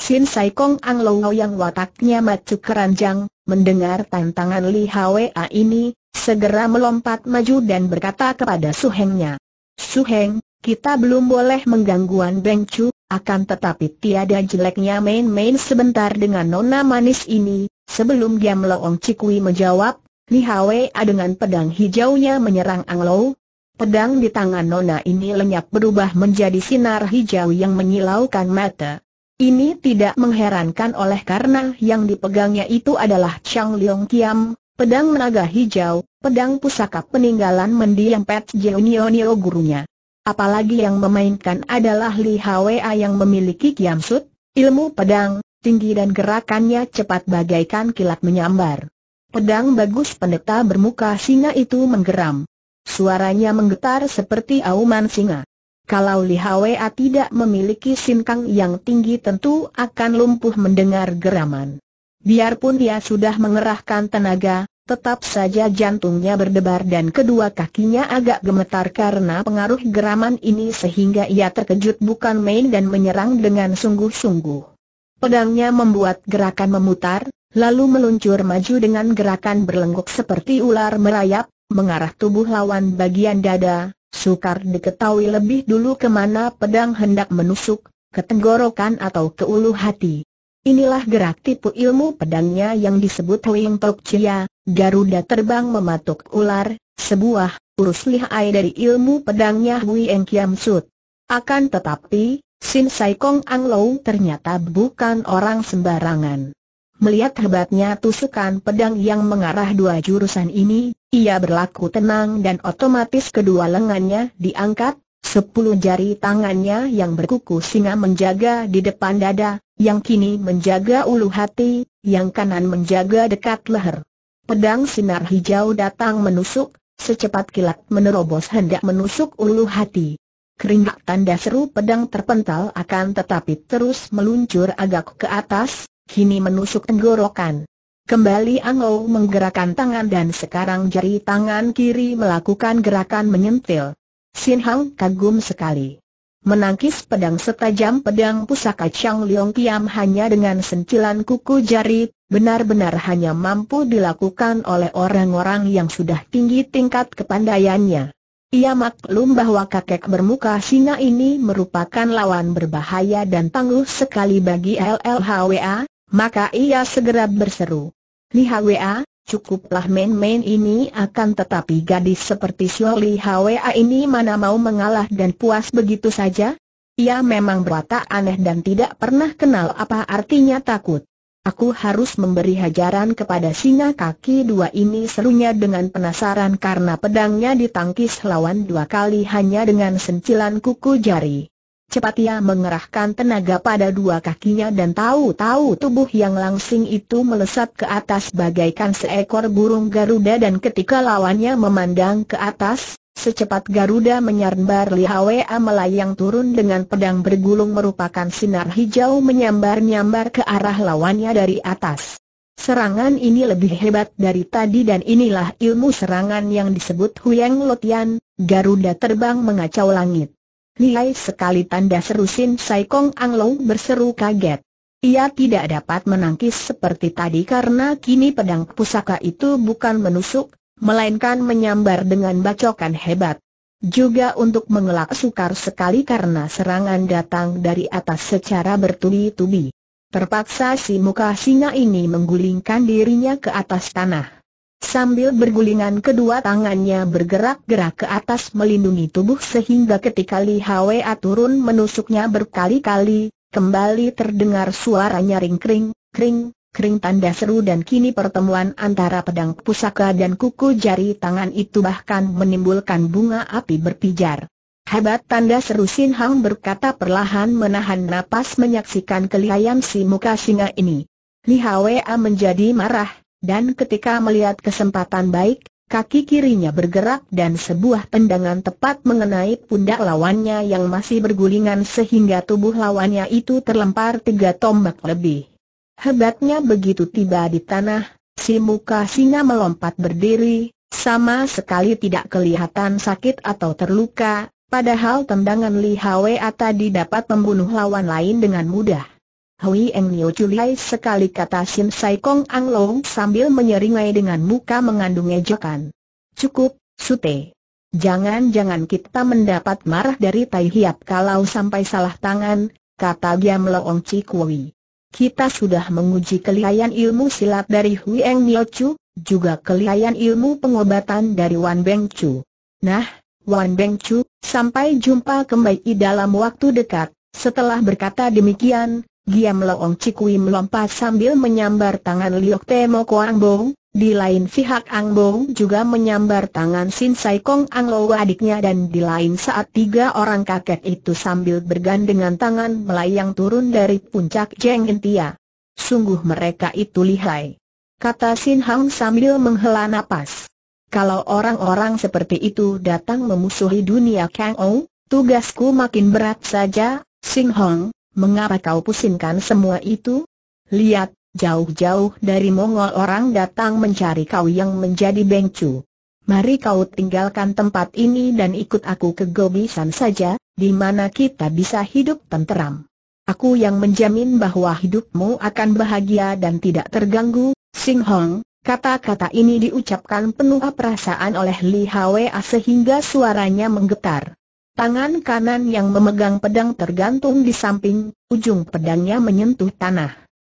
Sin Saikong Anglow yang wataknya macu keranjang, mendengar tantangan Li Hwa ini, segera melompat maju dan berkata kepada Su Hengnya, "Su Heng, kita belum boleh menggangguan bengcu, akan tetapi tiada jeleknya main-main sebentar dengan nona manis ini." Sebelum Giam Loong Cikui menjawab, Li Hwa dengan pedang hijaunya menyerang Anglow. Pedang di tangan nona ini lenyap berubah menjadi sinar hijau yang menyilaukan mata. Ini tidak mengherankan oleh karena yang dipegangnya itu adalah Chang Leong Kiam, pedang naga hijau, pedang pusaka peninggalan mendiampet Jeonionio gurunya. Apalagi yang memainkan adalah Li Hwa yang memiliki Kiam Sut, ilmu pedang, tinggi dan gerakannya cepat bagaikan kilat menyambar. Pedang bagus pendeta bermuka singa itu menggeram. Suaranya menggetar seperti auman singa. Kalau Li Hwa tidak memiliki sinkang yang tinggi tentu akan lumpuh mendengar geraman. Biarpun dia sudah mengerahkan tenaga, tetap saja jantungnya berdebar dan kedua kakinya agak gemetar karena pengaruh geraman ini sehingga ia terkejut bukan main dan menyerang dengan sungguh-sungguh. Pedangnya membuat gerakan memutar, lalu meluncur maju dengan gerakan berlenggok seperti ular merayap, mengarah tubuh lawan bagian dada. Sukar diketahui lebih dulu kemana pedang hendak menusuk, ke tenggorokan atau ke ulu hati. Inilah gerak tipu ilmu pedangnya yang disebut Hui Eng Tok Chia, Garuda Terbang Mematuk Ular, sebuah urus lihai dari ilmu pedangnya Hui Eng Kiam Sut. Akan tetapi, Sin Saikong Anglow ternyata bukan orang sembarangan. Melihat hebatnya tusukan pedang yang mengarah dua jurusan ini, ia berlaku tenang dan otomatis kedua lengannya diangkat, 10 jari tangannya yang berkuku singa menjaga di depan dada, yang kini menjaga ulu hati, yang kanan menjaga dekat leher. Pedang sinar hijau datang menusuk, secepat kilat menerobos hendak menusuk ulu hati. Keringat tanda seru pedang terpental akan tetapi terus meluncur agak ke atas. Kini menusuk tenggorokan. Kembali Anglow menggerakkan tangan dan sekarang jari tangan kiri melakukan gerakan menyentil. Sin Hang kagum sekali. Menangkis pedang setajam pedang pusaka Chang Leong Kiam hanya dengan sentilan kuku jari, benar-benar hanya mampu dilakukan oleh orang-orang yang sudah tinggi tingkat kepandaiannya. Ia maklum bahwa kakek bermuka singa ini merupakan lawan berbahaya dan tangguh sekali bagi LLHWA, maka ia segera berseru, "Li Hwa, cukuplah main-main ini akan tetapi gadis seperti Siok Li Hwa ini mana mau mengalah dan puas begitu saja? Ia memang berwatak aneh dan tidak pernah kenal apa artinya takut. Aku harus memberi hajaran kepada singa kaki dua ini," serunya dengan penasaran karena pedangnya ditangkis lawan dua kali hanya dengan sentilan kuku jari. Cepat ia mengerahkan tenaga pada dua kakinya dan tahu-tahu tubuh yang langsing itu melesat ke atas bagaikan seekor burung Garuda dan ketika lawannya memandang ke atas, secepat Garuda menyambar Li Hwa melayang turun dengan pedang bergulung merupakan sinar hijau menyambar-nyambar ke arah lawannya dari atas. Serangan ini lebih hebat dari tadi dan inilah ilmu serangan yang disebut Huyeng Lotian, Garuda Terbang Mengacau Langit. "Lihai sekali tanda seru!" Sin Saikong Anglow berseru kaget. Ia tidak dapat menangkis seperti tadi karena kini pedang pusaka itu bukan menusuk, melainkan menyambar dengan bacokan hebat. Juga untuk mengelak sukar sekali karena serangan datang dari atas secara bertubi-tubi. Terpaksa si muka singa ini menggulingkan dirinya ke atas tanah. Sambil bergulingan kedua tangannya bergerak-gerak ke atas melindungi tubuh sehingga ketika Li Hwa turun menusuknya berkali-kali, kembali terdengar suara nyaring kring, kring, kring tanda seru dan kini pertemuan antara pedang pusaka dan kuku jari tangan itu bahkan menimbulkan bunga api berpijar. Hebat tanda seru, Sin Hang berkata perlahan menahan napas menyaksikan kelihayan si muka singa ini. Li Hwa menjadi marah, dan ketika melihat kesempatan baik, kaki kirinya bergerak dan sebuah tendangan tepat mengenai pundak lawannya yang masih bergulingan sehingga tubuh lawannya itu terlempar 3 tombak lebih. Hebatnya begitu tiba di tanah, si muka singa melompat berdiri, sama sekali tidak kelihatan sakit atau terluka, padahal tendangan Li Hwa tadi dapat membunuh lawan lain dengan mudah. Hui Eng Nyo Chu lihai sekali, kata Sin Saikong Anglow sambil menyeringai dengan muka mengandung ejekan. Cukup, Sute. Jangan-jangan kita mendapat marah dari Tai Hyap kalau sampai salah tangan, kata Giam Loong Cikui. Kita sudah menguji kelihayan ilmu silat dari Hui Eng Nyo Chu, juga kelihayan ilmu pengobatan dari Wan Beng Chu. Nah, Wan Beng Chu, sampai jumpa kembali dalam waktu dekat. Setelah berkata demikian, Giam Loong Cikui melompat sambil menyambar tangan Liok Temo Ko Angbong. Di lain pihak Angbong juga menyambar tangan Sin Saikong Anglow adiknya, dan di lain saat 3 orang kakek itu sambil bergandengan tangan melayang turun dari puncak Jeng Intia. Sungguh mereka itu lihai, kata Sin Hang sambil menghela napas. Kalau orang-orang seperti itu datang memusuhi dunia Kang Ou, tugasku makin berat saja. Sin Hang, mengapa kau pusingkan semua itu? Lihat, jauh-jauh dari Mongol orang datang mencari kau yang menjadi Bengcu. Mari kau tinggalkan tempat ini dan ikut aku ke Godisan saja, di mana kita bisa hidup tenteram. Aku yang menjamin bahwa hidupmu akan bahagia dan tidak terganggu, Sin Hang. Kata-kata ini diucapkan penuh perasaan oleh Li Hwa sehingga suaranya menggetar. Tangan kanan yang memegang pedang tergantung di samping, ujung pedangnya menyentuh tanah.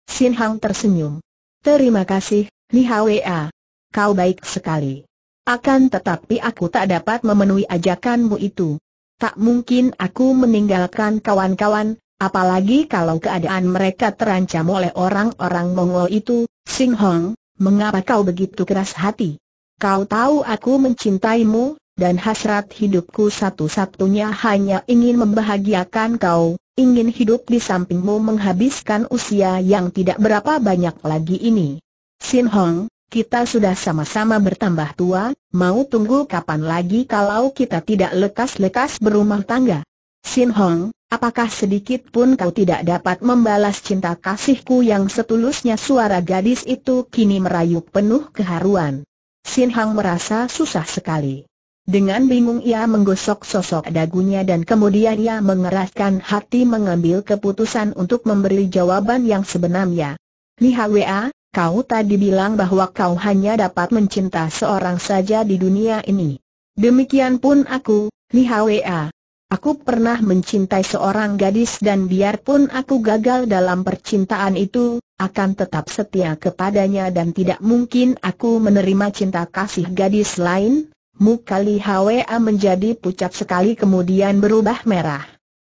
Sin Hang tersenyum. Terima kasih, Li Hwa. Kau baik sekali. Akan tetapi aku tak dapat memenuhi ajakanmu itu. Tak mungkin aku meninggalkan kawan-kawan, apalagi kalau keadaan mereka terancam oleh orang-orang Mongol itu. Sin Hang, mengapa kau begitu keras hati? Kau tahu aku mencintaimu, dan hasrat hidupku satu-satunya hanya ingin membahagiakan kau, ingin hidup di sampingmu menghabiskan usia yang tidak berapa banyak lagi ini. Sin Hang, kita sudah sama-sama bertambah tua, mau tunggu kapan lagi kalau kita tidak lekas-lekas berumah tangga? Sin Hang, apakah sedikit pun kau tidak dapat membalas cinta kasihku yang setulusnya? Suara gadis itu kini merayu penuh keharuan. Sin Hang merasa susah sekali. Dengan bingung ia menggosok sosok dagunya dan kemudian ia mengeraskan hati mengambil keputusan untuk memberi jawaban yang sebenarnya. Li Hwa, kau tadi bilang bahwa kau hanya dapat mencinta seorang saja di dunia ini. Demikian pun aku, Li Hwa. Aku pernah mencintai seorang gadis dan biarpun aku gagal dalam percintaan itu, akan tetap setia kepadanya dan tidak mungkin aku menerima cinta kasih gadis lain. Muka Li Hwa menjadi pucat sekali kemudian berubah merah.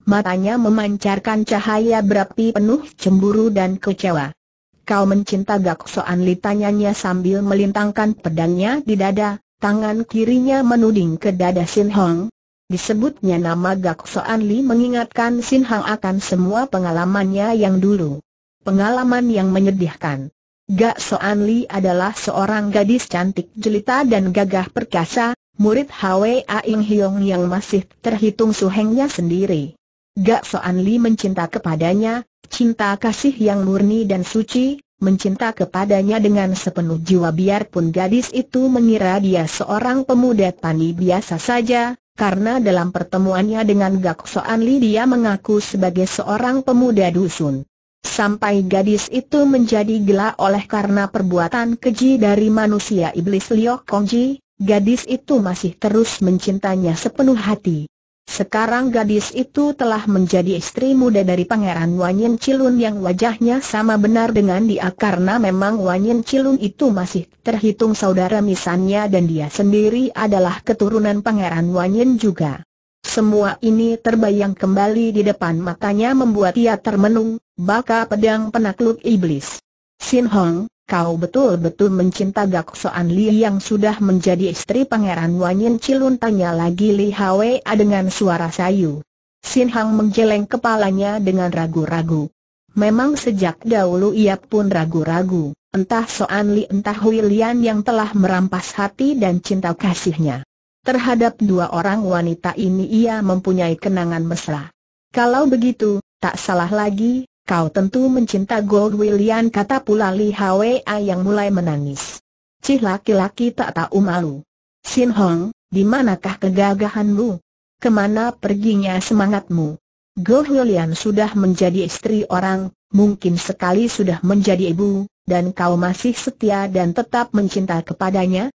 Matanya memancarkan cahaya berapi penuh cemburu dan kecewa. Kau mencinta Gak Soan Li, tanyanya sambil melintangkan pedangnya di dada, tangan kirinya menuding ke dada Sin Hang. Disebutnya nama Gak Soan Li mengingatkan Sin Hang akan semua pengalamannya yang dulu. Pengalaman yang menyedihkan. Gak Soan Li adalah seorang gadis cantik jelita dan gagah perkasa, murid Hwa Ing Hiong yang masih terhitung suhengnya sendiri. Gak Soan Li mencinta kepadanya, cinta kasih yang murni dan suci, mencinta kepadanya dengan sepenuh jiwa biarpun gadis itu mengira dia seorang pemuda tani biasa saja, karena dalam pertemuannya dengan Gak Soan Li dia mengaku sebagai seorang pemuda dusun. Sampai gadis itu menjadi gila oleh karena perbuatan keji dari manusia iblis Liu Kongji, gadis itu masih terus mencintainya sepenuh hati. Sekarang gadis itu telah menjadi istri muda dari Pangeran Wanyin Cilun yang wajahnya sama benar dengan dia, karena memang Wanyin Cilun itu masih terhitung saudara misannya dan dia sendiri adalah keturunan Pangeran Wanyin juga. Semua ini terbayang kembali di depan matanya membuat ia termenung, baka pedang penakluk iblis. Sin Hang, kau betul-betul mencinta Gak Soan Li yang sudah menjadi istri Pangeran Wanyin Cilun, tanya lagi Li Hwa dengan suara sayu. Sin Hang menggeleng kepalanya dengan ragu-ragu. Memang sejak dahulu ia pun ragu-ragu, entah Soan Li entah Hui Lian yang telah merampas hati dan cinta kasihnya. Terhadap dua orang wanita ini ia mempunyai kenangan mesra. Kalau begitu, tak salah lagi, kau tentu mencinta Gold William, kata pula Li Hwa yang mulai menangis. Cih, laki-laki tak tahu malu. Sin Hang, di manakah kegagahanmu? Kemana perginya semangatmu? Gold William sudah menjadi istri orang, mungkin sekali sudah menjadi ibu, dan kau masih setia dan tetap mencinta kepadanya?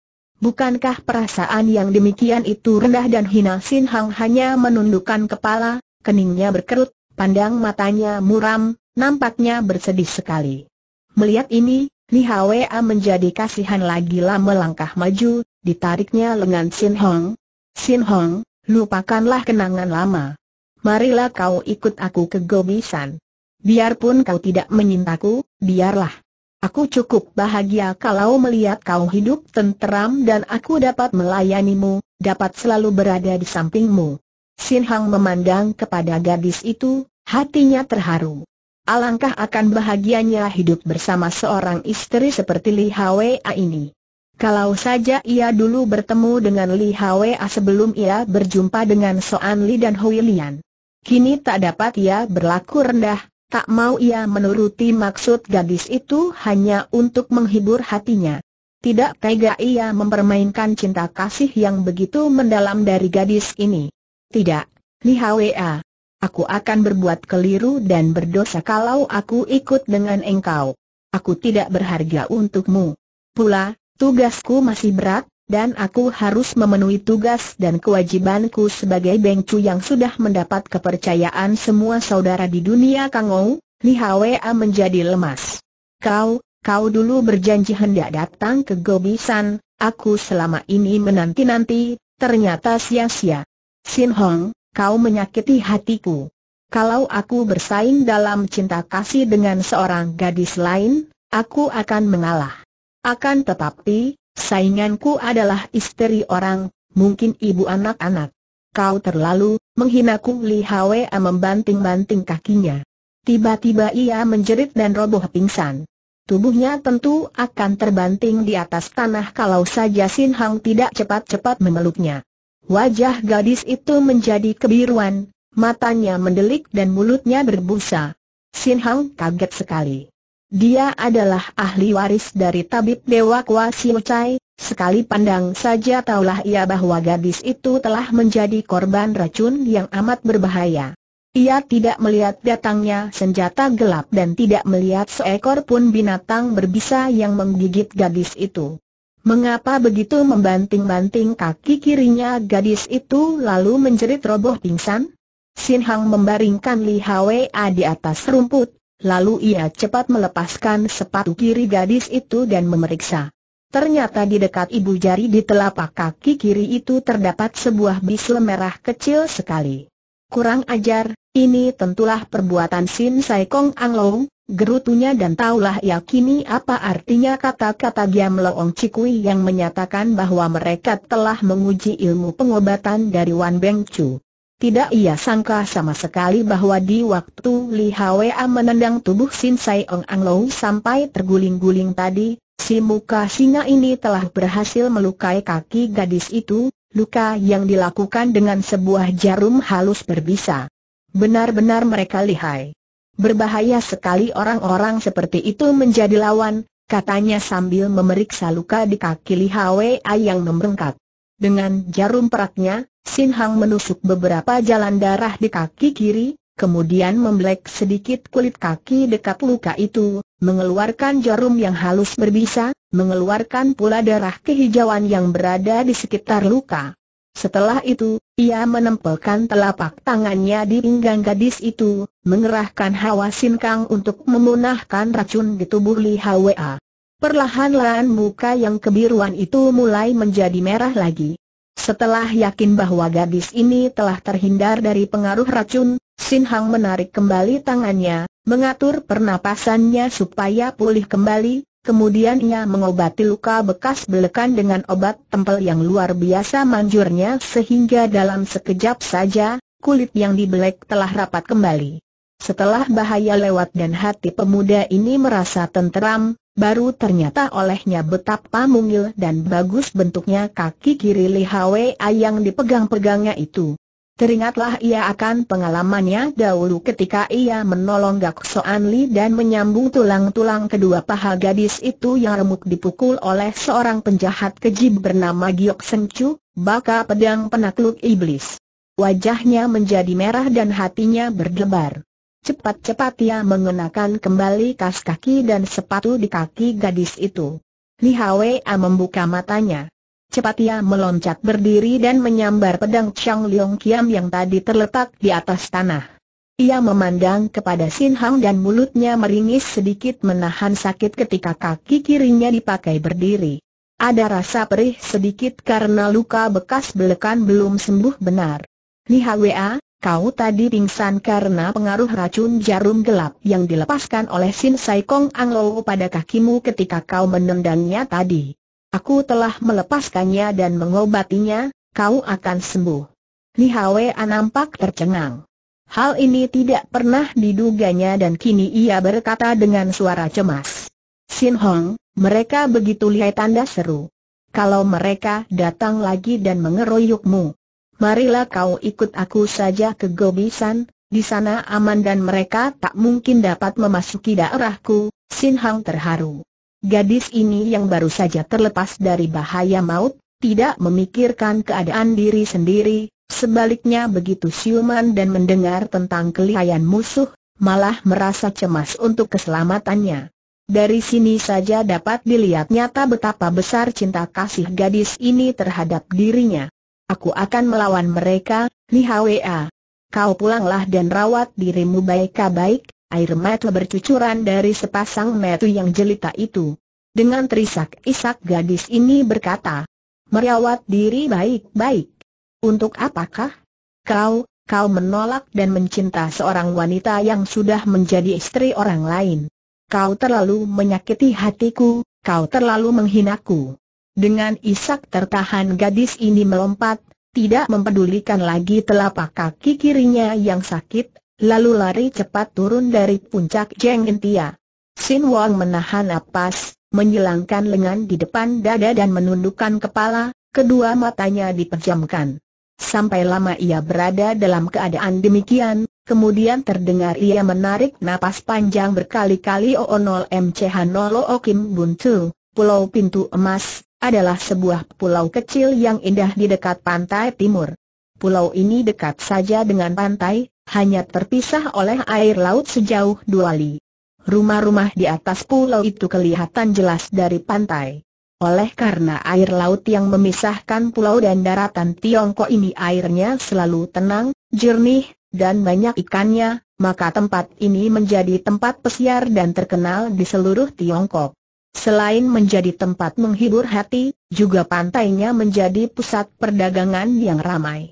Bukankah perasaan yang demikian itu rendah dan hina? Sin Hang hanya menundukkan kepala, keningnya berkerut, pandang matanya muram, nampaknya bersedih sekali. Melihat ini, Li Hwa menjadi kasihan lagi, melangkah maju, ditariknya lengan Sin Hang. Sin Hang, lupakanlah kenangan lama. Marilah kau ikut aku ke Godisan. Biarpun kau tidak menyintaku, biarlah. Aku cukup bahagia kalau melihat kau hidup tenteram dan aku dapat melayanimu, dapat selalu berada di sampingmu. Sin Hang memandang kepada gadis itu, hatinya terharu. Alangkah akan bahagianya hidup bersama seorang istri seperti Li Hwa ini. Kalau saja ia dulu bertemu dengan Li Hwa sebelum ia berjumpa dengan Soan Li dan Hui Lian. Kini tak dapat ia berlaku rendah. Tak mau ia menuruti maksud gadis itu hanya untuk menghibur hatinya. Tidak tega ia mempermainkan cinta kasih yang begitu mendalam dari gadis ini. Tidak, Li Hwa, aku akan berbuat keliru dan berdosa kalau aku ikut dengan engkau. Aku tidak berharga untukmu. Pula, tugasku masih berat, dan aku harus memenuhi tugas dan kewajibanku sebagai bengcu yang sudah mendapat kepercayaan semua saudara di dunia Kangou. Li Hwa menjadi lemas. Kau dulu berjanji hendak datang ke Godisan, aku selama ini menanti-nanti, ternyata sia-sia. Sin Hang, kau menyakiti hatiku. Kalau aku bersaing dalam cinta kasih dengan seorang gadis lain, aku akan mengalah. Akan tetapi, sainganku adalah istri orang, mungkin ibu anak-anak. Kau terlalu menghinaku. Li Hwa membanting-banting kakinya. Tiba-tiba ia menjerit dan roboh pingsan. Tubuhnya tentu akan terbanting di atas tanah kalau saja Sin Hang tidak cepat-cepat memeluknya. Wajah gadis itu menjadi kebiruan, matanya mendelik dan mulutnya berbusa. Sin Hang kaget sekali. Dia adalah ahli waris dari tabib Dewa Kwa Siu Chai. Sekali pandang saja taulah ia bahwa gadis itu telah menjadi korban racun yang amat berbahaya. Ia tidak melihat datangnya senjata gelap dan tidak melihat seekor pun binatang berbisa yang menggigit gadis itu. Mengapa begitu membanting-banting kaki kirinya gadis itu lalu menjerit roboh pingsan? Sin Hang membaringkan Li Hwa di atas rumput. Lalu ia cepat melepaskan sepatu kiri gadis itu dan memeriksa. Ternyata di dekat ibu jari di telapak kaki kiri itu terdapat sebuah bisul merah kecil sekali. Kurang ajar, ini tentulah perbuatan Sin Saikong Anglow, gerutunya, dan taulah ia kini apa artinya kata-kata Giam Loong Cikui yang menyatakan bahwa mereka telah menguji ilmu pengobatan dari Wan Beng Chu. Tidak ia sangka sama sekali bahwa di waktu Li Hwa menendang tubuh Sin Saikong Anglow sampai terguling-guling tadi, si muka singa ini telah berhasil melukai kaki gadis itu, luka yang dilakukan dengan sebuah jarum halus berbisa. Benar-benar mereka lihai. Berbahaya sekali orang-orang seperti itu menjadi lawan, katanya sambil memeriksa luka di kaki Li Hwa yang membengkak. Dengan jarum peraknya, Sin Hang menusuk beberapa jalan darah di kaki kiri, kemudian membelek sedikit kulit kaki dekat luka itu, mengeluarkan jarum yang halus berbisa, mengeluarkan pula darah kehijauan yang berada di sekitar luka. Setelah itu, ia menempelkan telapak tangannya di pinggang gadis itu, mengerahkan Hawa Sin Kang untuk memunahkan racun di tubuh Li Hwa. Perlahan-lahan muka yang kebiruan itu mulai menjadi merah lagi. Setelah yakin bahwa gadis ini telah terhindar dari pengaruh racun, Sin Hang menarik kembali tangannya, mengatur pernapasannya supaya pulih kembali. Kemudian ia mengobati luka bekas belekan dengan obat tempel yang luar biasa manjurnya sehingga dalam sekejap saja, kulit yang dibelek telah rapat kembali. Setelah bahaya lewat dan hati pemuda ini merasa tenteram, baru ternyata olehnya betapa mungil dan bagus bentuknya kaki kiri Li Hwa yang dipegang-pegangnya itu. Teringatlah ia akan pengalamannya dahulu ketika ia menolong Gak Soan Li dan menyambung tulang-tulang kedua paha gadis itu yang remuk dipukul oleh seorang penjahat keji bernama Giok Sen Chu, baka pedang penakluk iblis. Wajahnya menjadi merah dan hatinya berdebar. Cepat-cepat ia mengenakan kembali kas kaki dan sepatu di kaki gadis itu. Li Hwa membuka matanya. Cepat ia meloncat berdiri dan menyambar pedang Chang Leong Kiam yang tadi terletak di atas tanah. Ia memandang kepada Sin Hang dan mulutnya meringis sedikit menahan sakit ketika kaki kirinya dipakai berdiri. Ada rasa perih sedikit karena luka bekas belekan belum sembuh benar. Li Hwa, kau tadi pingsan karena pengaruh racun jarum gelap yang dilepaskan oleh Sin Saikong Anglow pada kakimu ketika kau menendangnya tadi. Aku telah melepaskannya dan mengobatinya, kau akan sembuh. Li Hwa nampak tercengang. Hal ini tidak pernah diduganya dan kini ia berkata dengan suara cemas. Sin Hang, mereka begitu lihai, tanda seru. Kalau mereka datang lagi dan mengeroyokmu, marilah kau ikut aku saja ke Godisan, di sana aman dan mereka tak mungkin dapat memasuki daerahku. Sin Hang terharu. Gadis ini yang baru saja terlepas dari bahaya maut, tidak memikirkan keadaan diri sendiri, sebaliknya begitu siuman dan mendengar tentang kelihayan musuh, malah merasa cemas untuk keselamatannya. Dari sini saja dapat dilihat nyata betapa besar cinta kasih gadis ini terhadap dirinya. Aku akan melawan mereka, Li Hwa. Kau pulanglah dan rawat dirimu baik-baik. Air mata bercucuran dari sepasang mata yang jelita itu. Dengan terisak-isak gadis ini berkata, merawat diri baik-baik. Untuk apakah? Kau menolak dan mencinta seorang wanita yang sudah menjadi istri orang lain. Kau terlalu menyakiti hatiku, kau terlalu menghinaku. Dengan isak tertahan gadis ini melompat, tidak mempedulikan lagi telapak kaki kirinya yang sakit, lalu lari cepat turun dari puncak Jeng Intia. Sin Wang menahan napas, menyilangkan lengan di depan dada dan menundukkan kepala, kedua matanya dipejamkan. Sampai lama ia berada dalam keadaan demikian, kemudian terdengar ia menarik napas panjang berkali-kali. "0 MCH 0 Kim Buntu, Pulau Pintu Emas, adalah sebuah pulau kecil yang indah di dekat pantai timur. Pulau ini dekat saja dengan pantai, hanya terpisah oleh air laut sejauh 2 li. Rumah-rumah di atas pulau itu kelihatan jelas dari pantai. Oleh karena air laut yang memisahkan pulau dan daratan Tiongkok ini airnya selalu tenang, jernih, dan banyak ikannya, maka tempat ini menjadi tempat pesiar dan terkenal di seluruh Tiongkok. Selain menjadi tempat menghibur hati, juga pantainya menjadi pusat perdagangan yang ramai.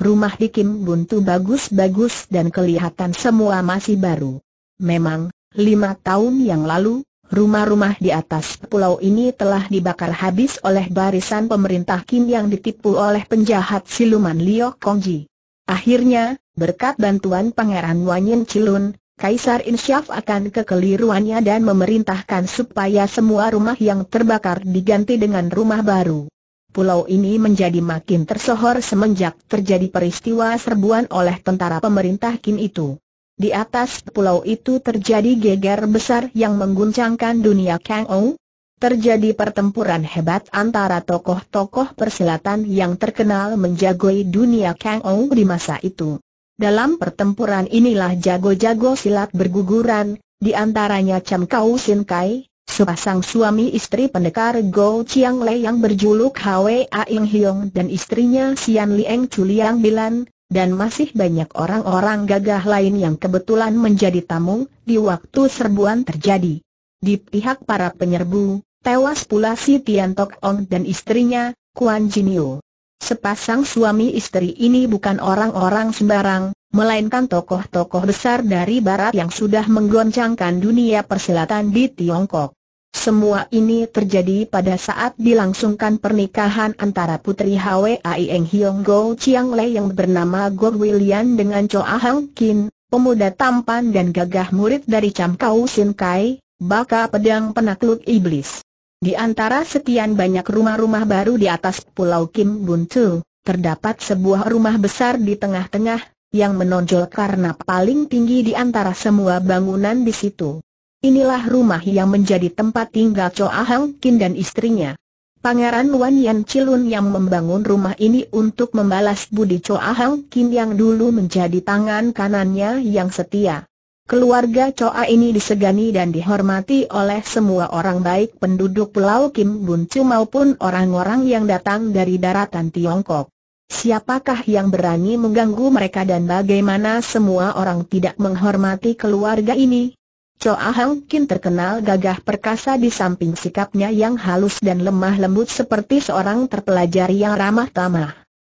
Rumah di Kim Buntu bagus-bagus dan kelihatan semua masih baru. Memang, 5 tahun yang lalu, rumah-rumah di atas pulau ini telah dibakar habis oleh barisan pemerintah Kim yang ditipu oleh penjahat siluman Liu Kongji. Akhirnya, berkat bantuan Pangeran Wanyin Cilun, Kaisar insyaf akan kekeliruannya dan memerintahkan supaya semua rumah yang terbakar diganti dengan rumah baru. Pulau ini menjadi makin tersohor semenjak terjadi peristiwa serbuan oleh tentara pemerintah Kim itu. Di atas pulau itu terjadi geger besar yang mengguncangkan dunia Kang-o. Terjadi pertempuran hebat antara tokoh-tokoh persilatan yang terkenal menjagoi dunia Kang-o di masa itu. Dalam pertempuran inilah jago-jago silat berguguran, di antaranya Cham Kau Sin Kai, sepasang suami istri pendekar Gow Chiang Lei yang berjuluk Hwa Ing Hiong dan istrinya Sian Liang Chu Liang Bilan, dan masih banyak orang-orang gagah lain yang kebetulan menjadi tamu di waktu serbuan terjadi. Di pihak para penyerbu, tewas pula si Tian Tok Ong dan istrinya, Kuan Jinio. Sepasang suami istri ini bukan orang-orang sembarang, melainkan tokoh-tokoh besar dari Barat yang sudah menggoncangkan dunia persilatan di Tiongkok. Semua ini terjadi pada saat dilangsungkan pernikahan antara putri Hwa Ing Hiong Gow Chiang Lei yang bernama Gold William dengan Cho Ahang Kin, pemuda tampan dan gagah murid dari Cham Kau Sin Kai, baka pedang penakluk iblis. Di antara sekian banyak rumah-rumah baru di atas Pulau Kim Bun Tu, terdapat sebuah rumah besar di tengah-tengah, yang menonjol karena paling tinggi di antara semua bangunan di situ. Inilah rumah yang menjadi tempat tinggal Cho Ahang Kin dan istrinya. Pangeran Wanyin Cilun yang membangun rumah ini untuk membalas budi Cho Ahang Kin yang dulu menjadi tangan kanannya yang setia. Keluarga Choa ini disegani dan dihormati oleh semua orang baik penduduk Pulau Kim Bun Chu maupun orang-orang yang datang dari daratan Tiongkok. Siapakah yang berani mengganggu mereka dan bagaimana semua orang tidak menghormati keluarga ini? Choa Hong Kin terkenal gagah perkasa di samping sikapnya yang halus dan lemah lembut seperti seorang terpelajar yang ramah tamah.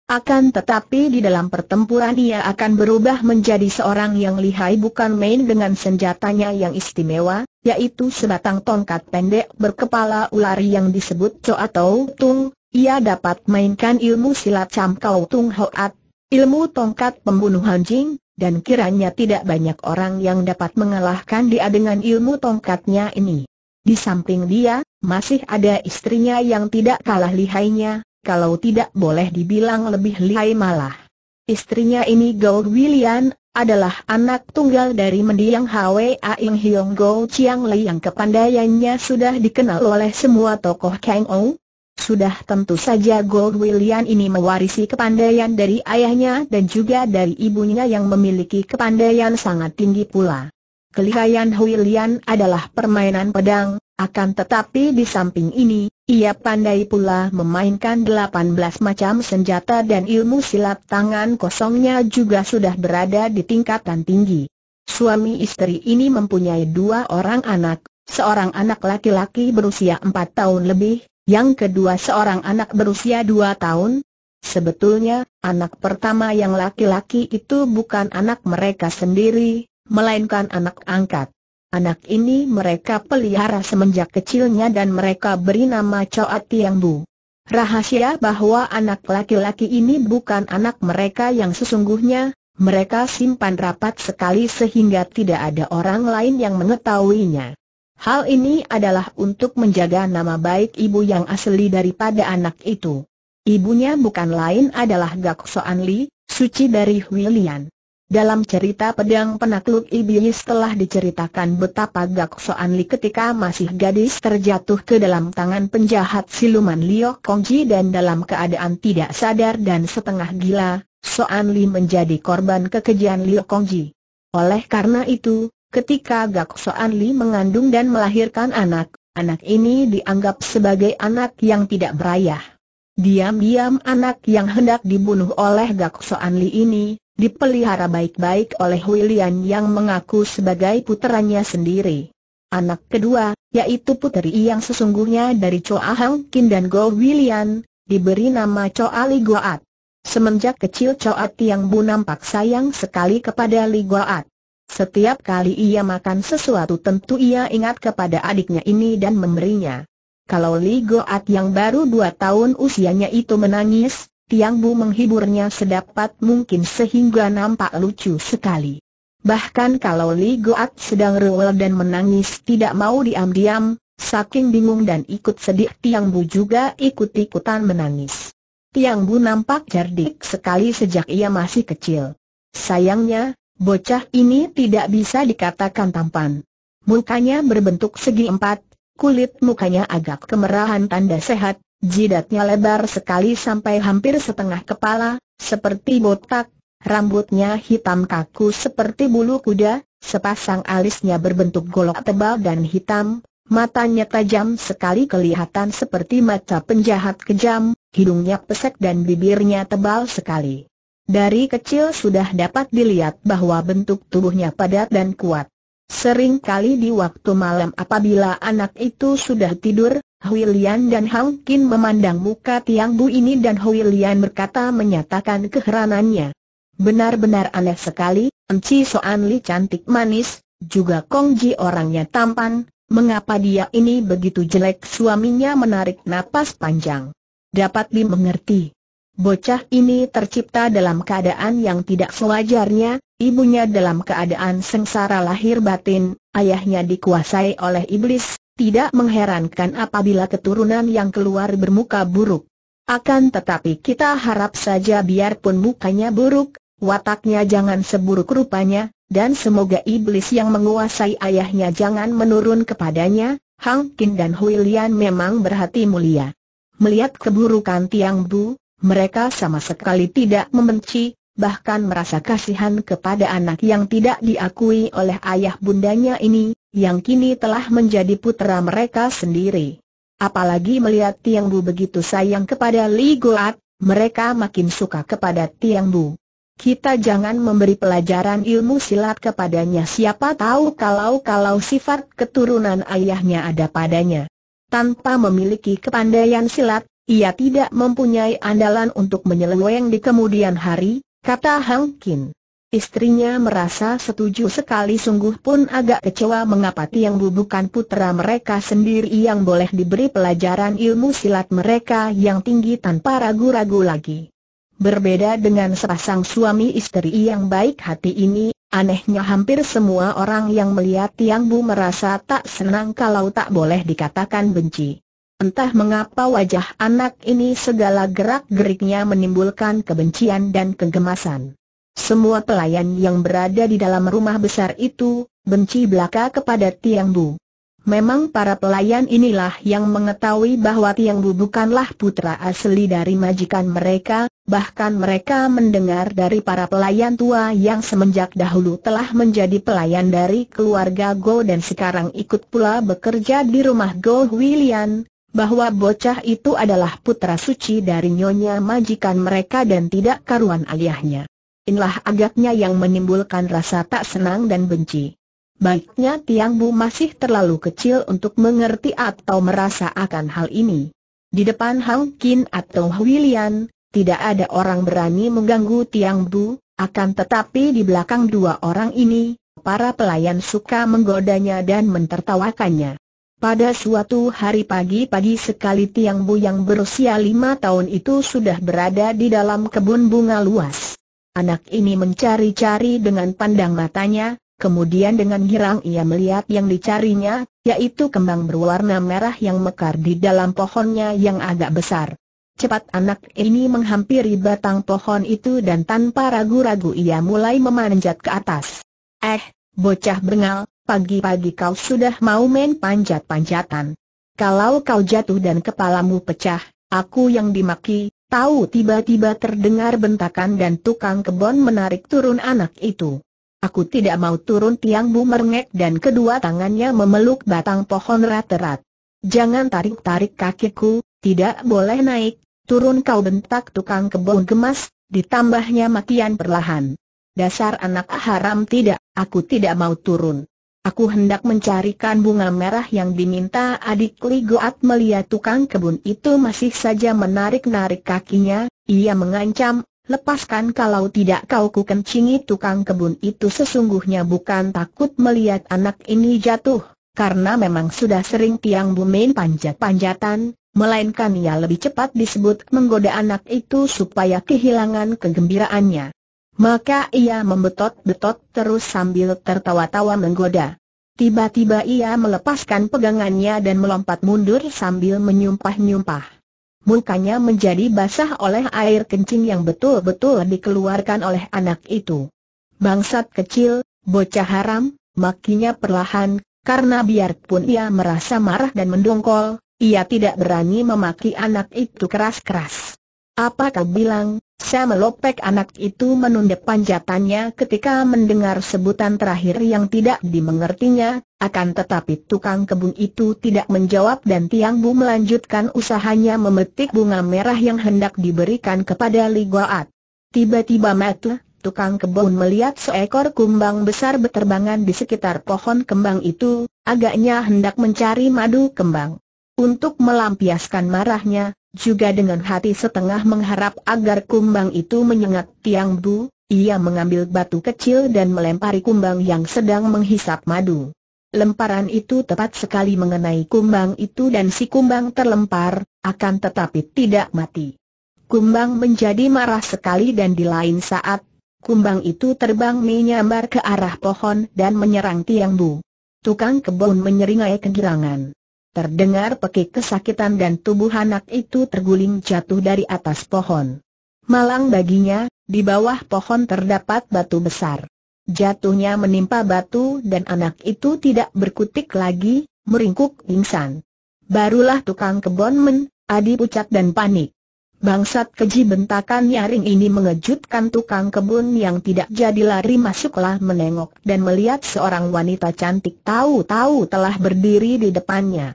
Akan tetapi di dalam pertempuran ia akan berubah menjadi seorang yang lihai bukan main dengan senjatanya yang istimewa, yaitu sebatang tongkat pendek berkepala ular yang disebut Choa Tau Tung. Ia dapat mainkan ilmu silat Cham Kau Tung Hoat, ilmu tongkat pembunuhan Jing, dan kiranya tidak banyak orang yang dapat mengalahkan dia dengan ilmu tongkatnya ini. Di samping dia, masih ada istrinya yang tidak kalah lihainya, kalau tidak boleh dibilang lebih lihai malah. Istrinya ini Gow William, adalah anak tunggal dari mendiang Hwa Ing Hiong Gow Chiang Lei yang kepandaiannya sudah dikenal oleh semua tokoh Kang Ou. Sudah tentu saja Gold William ini mewarisi kepandaian dari ayahnya dan juga dari ibunya yang memiliki kepandaian sangat tinggi pula. Kelihaian William adalah permainan pedang, akan tetapi di samping ini, ia pandai pula memainkan 18 macam senjata dan ilmu silat tangan kosongnya juga sudah berada di tingkatan tinggi. Suami istri ini mempunyai dua orang anak, seorang anak laki-laki berusia 4 tahun lebih, yang kedua seorang anak berusia 2 tahun. Sebetulnya, anak pertama yang laki-laki itu bukan anak mereka sendiri, melainkan anak angkat. Anak ini mereka pelihara semenjak kecilnya dan mereka beri nama Choa Tiang Bu. Rahasia bahwa anak laki-laki ini bukan anak mereka yang sesungguhnya, mereka simpan rapat sekali sehingga tidak ada orang lain yang mengetahuinya. Hal ini adalah untuk menjaga nama baik ibu yang asli daripada anak itu. Ibunya bukan lain adalah Gak Soan Li, suci dari Hui Lian. Dalam cerita pedang penakluk iblis telah diceritakan betapa Gak Soan Li ketika masih gadis terjatuh ke dalam tangan penjahat siluman Liu Kongji dan dalam keadaan tidak sadar dan setengah gila, Soan Li menjadi korban kekejian Liu Kongji. Oleh karena itu, ketika Gak Soan Li mengandung dan melahirkan anak, anak ini dianggap sebagai anak yang tidak berayah. Diam-diam anak yang hendak dibunuh oleh Gak Soan Li ini, dipelihara baik-baik oleh Hui Lian yang mengaku sebagai puteranya sendiri. Anak kedua, yaitu puteri yang sesungguhnya dari Choa Hong Kin dan Gold William, diberi nama Choa Ligoat. Semenjak kecil Choa Tiang Bu nampak sayang sekali kepada Ligoat. Setiap kali ia makan sesuatu tentu ia ingat kepada adiknya ini dan memberinya. Kalau Ligoat yang baru 2 tahun usianya itu menangis, Tiang Bu menghiburnya sedapat mungkin sehingga nampak lucu sekali. Bahkan kalau Ligoat sedang rewel dan menangis tidak mau diam-diam, saking bingung dan ikut sedih Tiang Bu juga ikut-ikutan menangis. Tiang Bu nampak cerdik sekali sejak ia masih kecil. Sayangnya, bocah ini tidak bisa dikatakan tampan. Mukanya berbentuk segi 4, kulit mukanya agak kemerahan tanda sehat, jidatnya lebar sekali sampai hampir setengah kepala, seperti botak, Rambutnya hitam kaku seperti bulu kuda, sepasang alisnya berbentuk golok tebal dan hitam, matanya tajam sekali kelihatan seperti mata penjahat kejam, hidungnya pesek dan bibirnya tebal sekali. Dari kecil sudah dapat dilihat bahwa bentuk tubuhnya padat dan kuat. Sering kali di waktu malam apabila anak itu sudah tidur, Hui Lian dan Hong Kin memandang muka Tiang Bu ini dan Hui Lian berkata menyatakan keheranannya. Benar-benar aneh sekali, Enci Soan Li cantik manis, juga Kongji orangnya tampan, mengapa dia ini begitu jelek? Suaminya menarik napas panjang. Dapat dimengerti. Bocah ini tercipta dalam keadaan yang tidak sewajarnya, ibunya dalam keadaan sengsara lahir batin, ayahnya dikuasai oleh iblis, tidak mengherankan apabila keturunan yang keluar bermuka buruk. Akan tetapi kita harap saja biarpun mukanya buruk, wataknya jangan seburuk rupanya, dan semoga iblis yang menguasai ayahnya jangan menurun kepadanya. Hong Kin dan Hui Lian memang berhati mulia. Melihat keburukan Tiang Bu, mereka sama sekali tidak membenci, bahkan merasa kasihan kepada anak yang tidak diakui oleh ayah bundanya ini, yang kini telah menjadi putera mereka sendiri. Apalagi melihat Tiang Bu begitu sayang kepada Ligoat, mereka makin suka kepada Tiang Bu. Kita jangan memberi pelajaran ilmu silat kepadanya, siapa tahu kalau sifat keturunan ayahnya ada padanya. Tanpa memiliki kepandaian silat, ia tidak mempunyai andalan untuk menyeleweng di kemudian hari, kata Hong Kin. Istrinya merasa setuju sekali, sungguh pun agak kecewa mengapa Tiang Bu bukan putera mereka sendiri yang boleh diberi pelajaran ilmu silat mereka yang tinggi tanpa ragu-ragu lagi. Berbeda dengan sepasang suami istri yang baik hati ini, anehnya hampir semua orang yang melihat Tiang Bu merasa tak senang kalau tak boleh dikatakan benci. Entah mengapa wajah anak ini segala gerak-geriknya menimbulkan kebencian dan kegemasan. Semua pelayan yang berada di dalam rumah besar itu benci belaka kepada Tiang Bu. Memang para pelayan inilah yang mengetahui bahwa Tiang Bu bukanlah putra asli dari majikan mereka, bahkan mereka mendengar dari para pelayan tua yang semenjak dahulu telah menjadi pelayan dari keluarga Gow dan sekarang ikut pula bekerja di rumah Gow William, bahwa bocah itu adalah putra suci dari nyonya majikan mereka dan tidak karuan ayahnya. Inilah agaknya yang menimbulkan rasa tak senang dan benci. Baiknya Tiang Bu masih terlalu kecil untuk mengerti atau merasa akan hal ini. Di depan Hong Kin atau Hui Lian, tidak ada orang berani mengganggu Tiang Bu, akan tetapi di belakang dua orang ini, para pelayan suka menggodanya dan mentertawakannya. Pada suatu hari pagi-pagi sekali Tiang Bu yang berusia 5 tahun itu sudah berada di dalam kebun bunga luas. Anak ini mencari-cari dengan pandang matanya. Kemudian dengan girang ia melihat yang dicarinya, yaitu kembang berwarna merah yang mekar di dalam pohonnya yang agak besar. Cepat anak ini menghampiri batang pohon itu dan tanpa ragu-ragu ia mulai memanjat ke atas. Bocah bengal, pagi-pagi kau sudah mau main panjat-panjatan. Kalau kau jatuh dan kepalamu pecah, aku yang dimaki, tahu? Tiba-tiba terdengar bentakan dan tukang kebun menarik turun anak itu. Aku tidak mau turun, Tiang Bu merengek dan kedua tangannya memeluk batang pohon erat-erat. Jangan tarik-tarik kakiku, tidak boleh naik, turun kau, bentak tukang kebun gemas, ditambahnya makian perlahan. Dasar anak haram, tidak, aku tidak mau turun. Aku hendak mencarikan bunga merah yang diminta adik Ligoat. Melihat tukang kebun itu masih saja menarik-narik kakinya, ia mengancam. Lepaskan, kalau tidak kau kukencingi. Tukang kebun itu sesungguhnya bukan takut melihat anak ini jatuh, karena memang sudah sering Tiang Bu main panjat-panjatan, melainkan ia lebih cepat disebut menggoda anak itu supaya kehilangan kegembiraannya. Maka ia membetot-betot terus sambil tertawa-tawa menggoda. Tiba-tiba ia melepaskan pegangannya dan melompat mundur sambil menyumpah-nyumpah. Mukanya menjadi basah oleh air kencing yang betul-betul dikeluarkan oleh anak itu. Bangsat kecil, bocah haram, makinya perlahan, karena biarpun ia merasa marah dan mendongkol, ia tidak berani memaki anak itu keras-keras. Apa kau bilang, Sam Lopek anak itu menunda panjatannya ketika mendengar sebutan terakhir yang tidak dimengertinya, akan tetapi tukang kebun itu tidak menjawab dan Tiang Bu melanjutkan usahanya memetik bunga merah yang hendak diberikan kepada Ligoat. Tiba-tiba mata tukang kebun melihat seekor kumbang besar berterbangan di sekitar pohon kembang itu, agaknya hendak mencari madu kembang. Untuk melampiaskan marahnya, juga dengan hati setengah mengharap agar kumbang itu menyengat Tiang Bu, ia mengambil batu kecil dan melempari kumbang yang sedang menghisap madu. Lemparan itu tepat sekali mengenai kumbang itu dan si kumbang terlempar, akan tetapi tidak mati. Kumbang menjadi marah sekali dan di lain saat, kumbang itu terbang menyambar ke arah pohon dan menyerang Tiang Bu. Tukang kebun menyeringai kegirangan. Terdengar pekik kesakitan dan tubuh anak itu terguling jatuh dari atas pohon. Malang baginya, di bawah pohon terdapat batu besar. Jatuhnya menimpa batu dan anak itu tidak berkutik lagi, meringkuk pingsan. Barulah tukang kebun menjadi pucat dan panik. Bangsat keji, bentakan nyaring ini mengejutkan tukang kebun yang tidak jadi lari masuklah menengok dan melihat seorang wanita cantik tahu-tahu telah berdiri di depannya.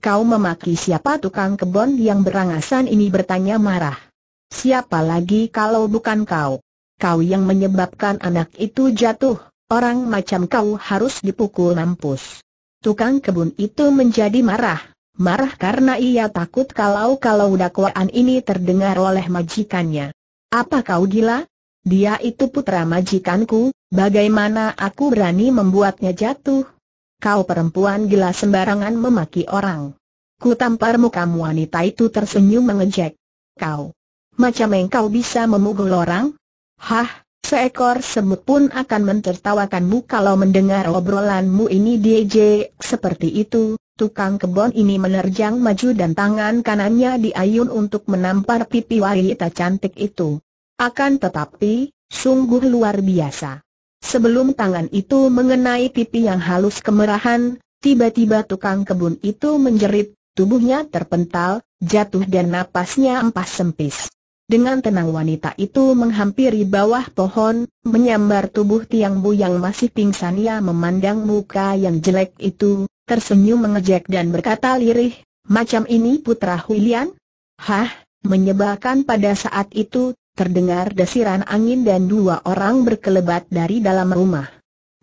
Kau memaki siapa? Tukang kebun yang berangasan ini bertanya marah. Siapa lagi kalau bukan kau? Kau yang menyebabkan anak itu jatuh, orang macam kau harus dipukul mampus. Tukang kebun itu menjadi marah. Marah karena ia takut kalau dakwaan ini terdengar oleh majikannya. Apa kau gila? Dia itu putra majikanku, bagaimana aku berani membuatnya jatuh? Kau perempuan gila sembarangan memaki orang. Ku tamparmu. Kamu wanita itu tersenyum mengejek. Kau, macam engkau bisa memukul orang? Hah, seekor semut pun akan mentertawakanmu kalau mendengar obrolanmu ini. DJ seperti itu. Tukang kebun ini menerjang maju dan tangan kanannya diayun untuk menampar pipi wanita cantik itu. Akan tetapi, sungguh luar biasa. Sebelum tangan itu mengenai pipi yang halus kemerahan, tiba-tiba tukang kebun itu menjerit, tubuhnya terpental, jatuh dan napasnya empas sempis. Dengan tenang wanita itu menghampiri bawah pohon, menyambar tubuh Tiang Bu yang masih pingsan. Ia memandang muka yang jelek itu, tersenyum mengejek dan berkata lirih, macam ini putra Hui Lian? Hah, menyebalkan. Pada saat itu, terdengar desiran angin dan dua orang berkelebat dari dalam rumah.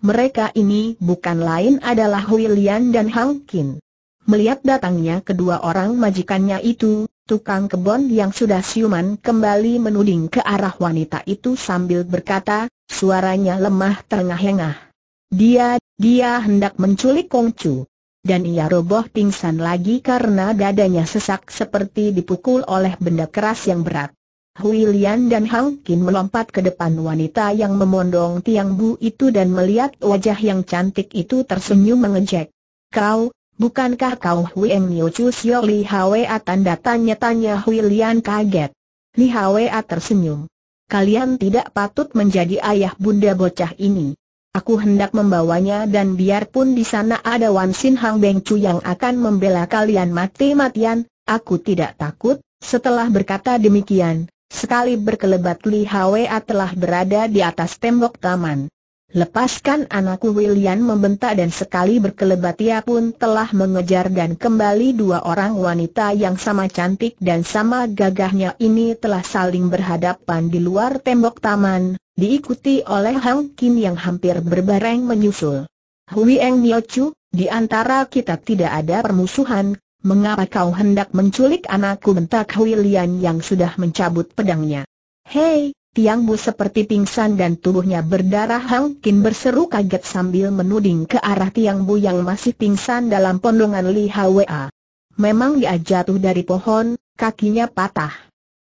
Mereka ini bukan lain adalah Hui Lian dan Hong Kin. Melihat datangnya kedua orang majikannya itu, tukang kebun yang sudah siuman kembali menuding ke arah wanita itu sambil berkata, suaranya lemah terengah-engah. Dia hendak menculik Kongcu. Dan ia roboh pingsan lagi karena dadanya sesak seperti dipukul oleh benda keras yang berat. Hui Lian dan Hong Kin melompat ke depan wanita yang memondong Tiang Bu itu dan melihat wajah yang cantik itu tersenyum mengejek. Kau, bukankah kau Hui Eng Nyo Chu Siok Li Hwa? Tanya Hui Lian kaget. Li Hwa tersenyum. Kalian tidak patut menjadi ayah bunda bocah ini. Aku hendak membawanya dan biarpun di sana ada Wan Sin Hang Beng Chu yang akan membela kalian mati-matian, aku tidak takut. Setelah berkata demikian, sekali berkelebat Li Hwa telah berada di atas tembok taman. Lepaskan anakku, William membentak dan sekali berkelebat ia pun telah mengejar dan kembali dua orang wanita yang sama cantik dan sama gagahnya ini telah saling berhadapan di luar tembok taman, diikuti oleh Hong Kin yang hampir berbareng menyusul. Hui Eng Nyo Chu, di antara kita tidak ada permusuhan, mengapa kau hendak menculik anakku? Bentak William yang sudah mencabut pedangnya. Hei! Tiang Bu seperti pingsan dan tubuhnya berdarah. Hong Kin berseru kaget sambil menuding ke arah Tiang Bu yang masih pingsan dalam pondongan Li Hwa. Memang dia jatuh dari pohon, kakinya patah.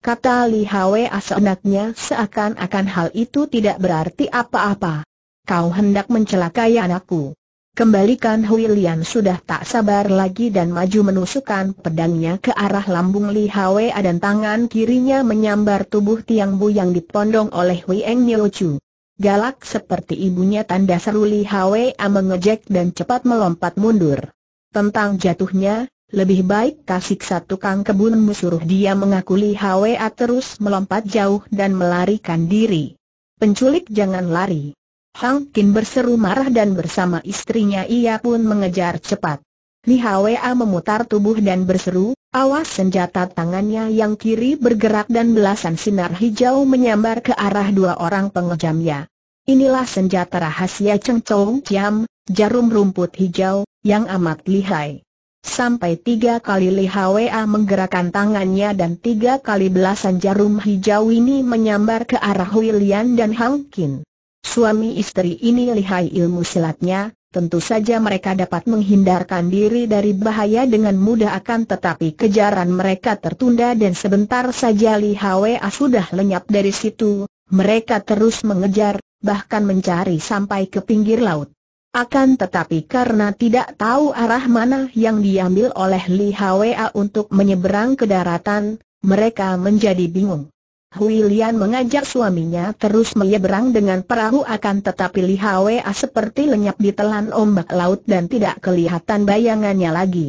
Kata Li Hwa seenaknya seakan-akan hal itu tidak berarti apa-apa. Kau hendak mencelakai anakku. Kembalikan. Hui Lian sudah tak sabar lagi dan maju menusukkan pedangnya ke arah lambung Li Hwa dan tangan kirinya menyambar tubuh Tiang Bu yang dipondong oleh Hui Eng Nyo Chu. Galak seperti ibunya, tanda seru Li Hwa mengejek dan cepat melompat mundur. Tentang jatuhnya, Lebih baik kasiksa tukang kebunmu suruh dia mengaku Li Hwa terus melompat jauh dan melarikan diri. Penculik jangan lari. Hang Kin berseru marah dan bersama istrinya ia pun mengejar cepat. Li Hwa memutar tubuh dan berseru, awas! Senjata tangannya yang kiri bergerak dan belasan sinar hijau menyambar ke arah dua orang pengejamnya. Inilah senjata rahasia Cheng Chong Chiam, jarum rumput hijau, yang amat lihai. Sampai 3 kali Li Hwa menggerakkan tangannya dan 3 kali belasan jarum hijau ini menyambar ke arah Hui Lian dan Hang Kin. Suami istri ini lihai ilmu silatnya, tentu saja mereka dapat menghindarkan diri dari bahaya dengan mudah, akan tetapi kejaran mereka tertunda dan sebentar saja Li Hwa sudah lenyap dari situ. Mereka terus mengejar, bahkan mencari sampai ke pinggir laut. Akan tetapi karena tidak tahu arah mana yang diambil oleh Li Hwa untuk menyeberang ke daratan, mereka menjadi bingung. Hui Lian mengajak suaminya terus menyeberang dengan perahu, akan tetapi Li Hwa seperti lenyap ditelan ombak laut dan tidak kelihatan bayangannya lagi.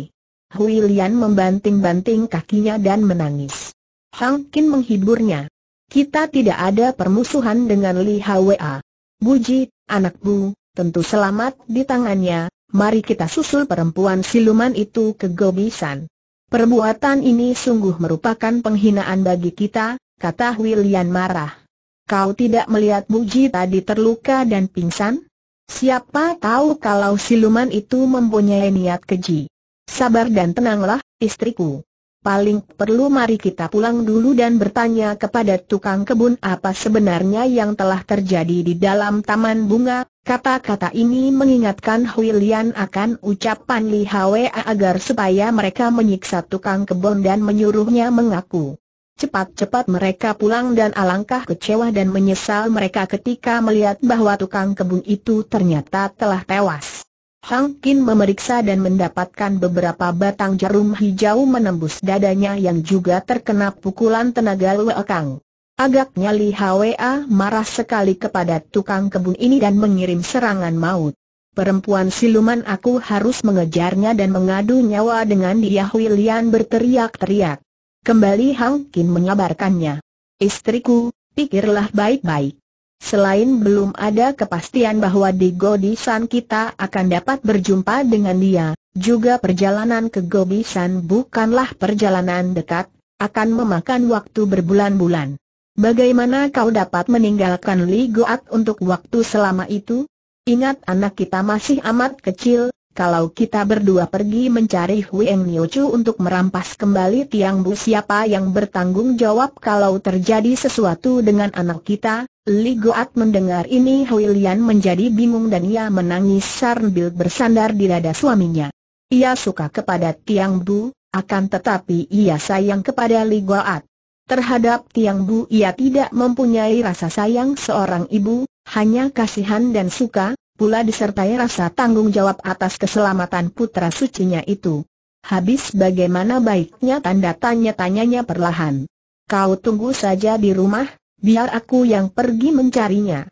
Hui Lian membanting-banting kakinya dan menangis. Hang Kin menghiburnya. Kita tidak ada permusuhan dengan Li Hwa. Buji, anak Bu, tentu selamat di tangannya. Mari kita susul perempuan siluman itu ke Gobisan. Perbuatan ini sungguh merupakan penghinaan bagi kita, kata Hui Lian marah. Kau tidak melihat Buji tadi terluka dan pingsan? Siapa tahu kalau siluman itu mempunyai niat keji. Sabar dan tenanglah, istriku. Paling perlu mari kita pulang dulu dan bertanya kepada tukang kebun apa sebenarnya yang telah terjadi di dalam taman bunga. Kata-kata ini mengingatkan Hui Lian akan ucapan Li Hwa agar supaya mereka menyiksa tukang kebun dan menyuruhnya mengaku. Cepat-cepat mereka pulang dan alangkah kecewa dan menyesal mereka ketika melihat bahwa tukang kebun itu ternyata telah tewas. Hang Kin memeriksa dan mendapatkan beberapa batang jarum hijau menembus dadanya yang juga terkena pukulan tenaga lekang. Agaknya Li Hwa marah sekali kepada tukang kebun ini dan mengirim serangan maut. Perempuan siluman, aku harus mengejarnya dan mengadu nyawa dengan dia, Hui Lian berteriak-teriak. Kembali Hang Kin menyabarkannya. Istriku, pikirlah baik-baik. Selain belum ada kepastian bahwa di Godisan kita akan dapat berjumpa dengan dia, juga perjalanan ke Godisan bukanlah perjalanan dekat, akan memakan waktu berbulan-bulan. Bagaimana kau dapat meninggalkan Ligoat untuk waktu selama itu? Ingat, anak kita masih amat kecil. Kalau kita berdua pergi mencari Hui Eng Nyo Chu untuk merampas kembali Tiang Bu, siapa yang bertanggung jawab kalau terjadi sesuatu dengan anak kita? Ligoat mendengar ini, Hui Lian menjadi bingung dan ia menangis sambil bersandar di dada suaminya. Ia suka kepada Tiang Bu, akan tetapi ia sayang kepada Ligoat. Terhadap Tiang Bu ia tidak mempunyai rasa sayang seorang ibu, hanya kasihan dan suka, pula disertai rasa tanggung jawab atas keselamatan putra sucinya itu. Habis bagaimana baiknya, tanda tanya-tanyanya perlahan. Kau tunggu saja di rumah, biar aku yang pergi mencarinya.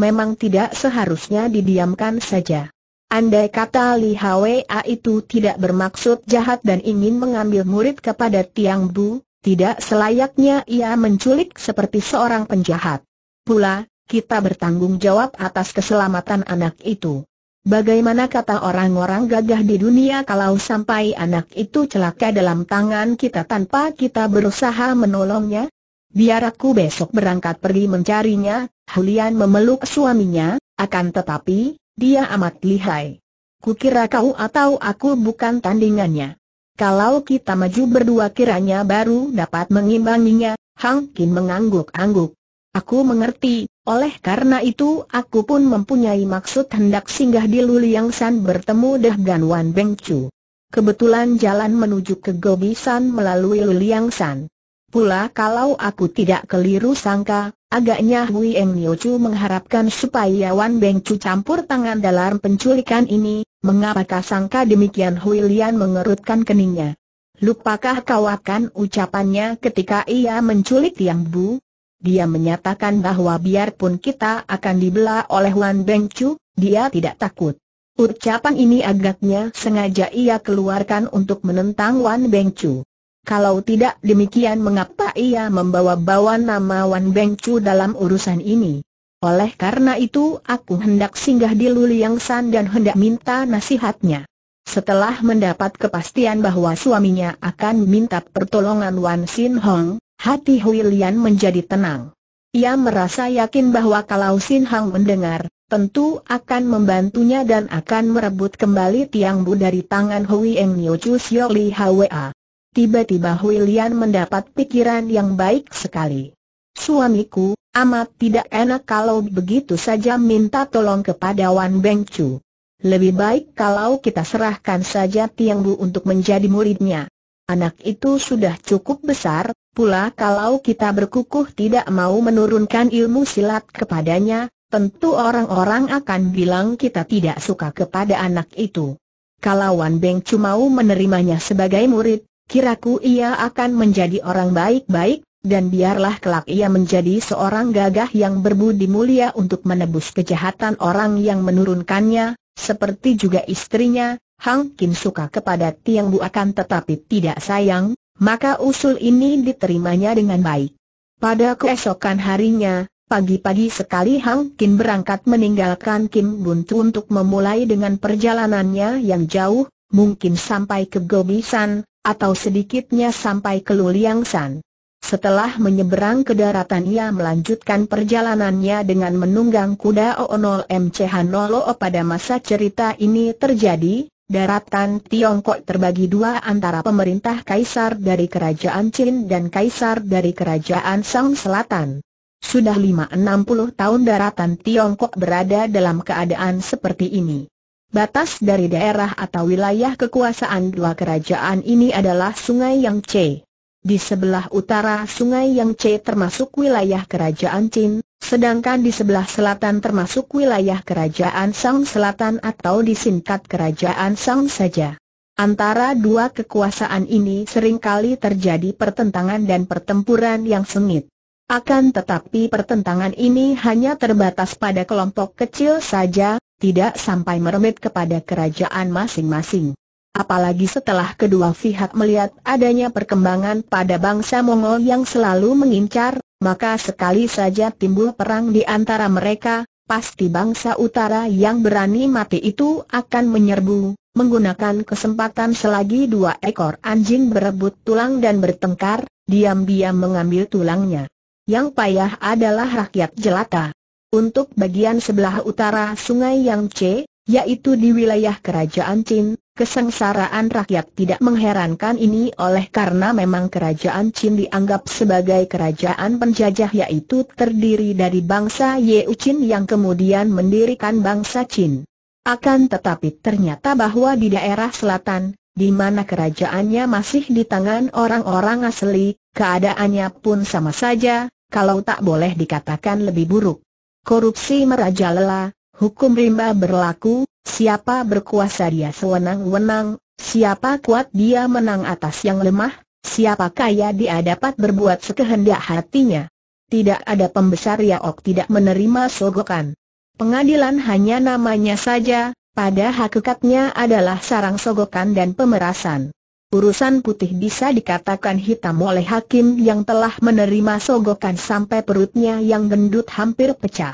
Memang tidak seharusnya didiamkan saja. Andai kata Li Hwa itu tidak bermaksud jahat dan ingin mengambil murid kepada Tiang Bu, tidak selayaknya ia menculik seperti seorang penjahat. Pula, kita bertanggung jawab atas keselamatan anak itu. Bagaimana kata orang-orang gagah di dunia kalau sampai anak itu celaka dalam tangan kita tanpa kita berusaha menolongnya? Biar aku besok berangkat pergi mencarinya. Hui Lian memeluk suaminya, akan tetapi dia amat lihai. Kukira kau atau aku bukan tandingannya. Kalau kita maju berdua kiranya baru dapat mengimbanginya. Hang Kin mengangguk-angguk. Aku mengerti, oleh karena itu aku pun mempunyai maksud hendak singgah di Lu Liang San bertemu Dehgan Wan Beng Chu. Kebetulan jalan menuju ke Gobisan melalui Lu Liang San. Pula kalau aku tidak keliru sangka, agaknya Hui Eng Nyo Chu mengharapkan supaya Wan Beng Chu campur tangan dalam penculikan ini. Mengapakah sangka demikian? Hui Lian mengerutkan keningnya. Lupakah kau akan ucapannya ketika ia menculik Tiang Bu? Dia menyatakan bahwa biarpun kita akan dibela oleh Wan Beng Chu, dia tidak takut. Ucapan ini agaknya sengaja ia keluarkan untuk menentang Wan Bengcu. Kalau tidak demikian, mengapa ia membawa-bawa nama Wan Bengcu dalam urusan ini? Oleh karena itu aku hendak singgah di Lu Liang San dan hendak minta nasihatnya. Setelah mendapat kepastian bahwa suaminya akan minta pertolongan Wan Sin Hang, hati Hui Lian menjadi tenang. Ia merasa yakin bahwa kalau Sin Hang mendengar, tentu akan membantunya dan akan merebut kembali Tiang Bu dari tangan Hui Eng Nyo Chu Siok Li Hwa. Tiba-tiba Hui Lian mendapat pikiran yang baik sekali. Suamiku amat tidak enak kalau begitu saja minta tolong kepada Wan Bengcu. Lebih baik kalau kita serahkan saja Tiang Bu untuk menjadi muridnya. Anak itu sudah cukup besar, pula kalau kita berkukuh tidak mau menurunkan ilmu silat kepadanya, tentu orang-orang akan bilang kita tidak suka kepada anak itu. Kalau Wan Bengcu mau menerimanya sebagai murid, kiraku ia akan menjadi orang baik-baik, dan biarlah kelak ia menjadi seorang gagah yang berbudi mulia untuk menebus kejahatan orang yang menurunkannya, seperti juga istrinya, Hang Kin suka kepada Tiang Bu akan tetapi tidak sayang, maka usul ini diterimanya dengan baik. Pada keesokan harinya, pagi-pagi sekali Hang Kin berangkat meninggalkan Kim Bun Tu untuk memulai dengan perjalanannya yang jauh, mungkin sampai ke Godisan, atau sedikitnya sampai ke Lu Liang San. Setelah menyeberang ke daratan, ia melanjutkan perjalanannya dengan menunggang kuda OO0MCH0O. Pada masa cerita ini terjadi, daratan Tiongkok terbagi dua antara pemerintah kaisar dari Kerajaan Chin dan kaisar dari Kerajaan Song Selatan. Sudah 560 tahun daratan Tiongkok berada dalam keadaan seperti ini. Batas dari daerah atau wilayah kekuasaan dua kerajaan ini adalah Sungai Yangtze. Di sebelah utara Sungai Yangtze termasuk wilayah Kerajaan Chin, sedangkan di sebelah selatan termasuk wilayah Kerajaan Song Selatan atau disingkat Kerajaan Song saja. Antara dua kekuasaan ini seringkali terjadi pertentangan dan pertempuran yang sengit. Akan tetapi pertentangan ini hanya terbatas pada kelompok kecil saja, tidak sampai merembet kepada kerajaan masing-masing. Apalagi setelah kedua pihak melihat adanya perkembangan pada bangsa Mongol yang selalu mengincar, maka sekali saja timbul perang di antara mereka, pasti bangsa utara yang berani mati itu akan menyerbu, menggunakan kesempatan selagi dua ekor anjing berebut tulang dan bertengkar, diam-diam mengambil tulangnya. Yang payah adalah rakyat jelata. Untuk bagian sebelah utara Sungai Yangtze, yaitu di wilayah Kerajaan Chin, kesengsaraan rakyat tidak mengherankan ini oleh karena memang Kerajaan Chin dianggap sebagai kerajaan penjajah, yaitu terdiri dari bangsa Yeu Chin yang kemudian mendirikan bangsa Chin. Akan tetapi ternyata bahwa di daerah selatan, di mana kerajaannya masih di tangan orang-orang asli, keadaannya pun sama saja, kalau tak boleh dikatakan lebih buruk. Korupsi merajalela, hukum rimba berlaku, siapa berkuasa dia sewenang-wenang, siapa kuat dia menang atas yang lemah, siapa kaya dia dapat berbuat sekehendak hatinya. Tidak ada pembesar Yaok tidak menerima sogokan. Pengadilan hanya namanya saja, pada hakikatnya adalah sarang sogokan dan pemerasan. Urusan putih bisa dikatakan hitam oleh hakim yang telah menerima sogokan sampai perutnya yang gendut hampir pecah.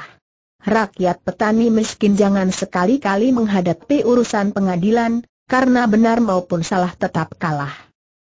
Rakyat petani miskin jangan sekali-kali menghadapi urusan pengadilan, karena benar maupun salah tetap kalah.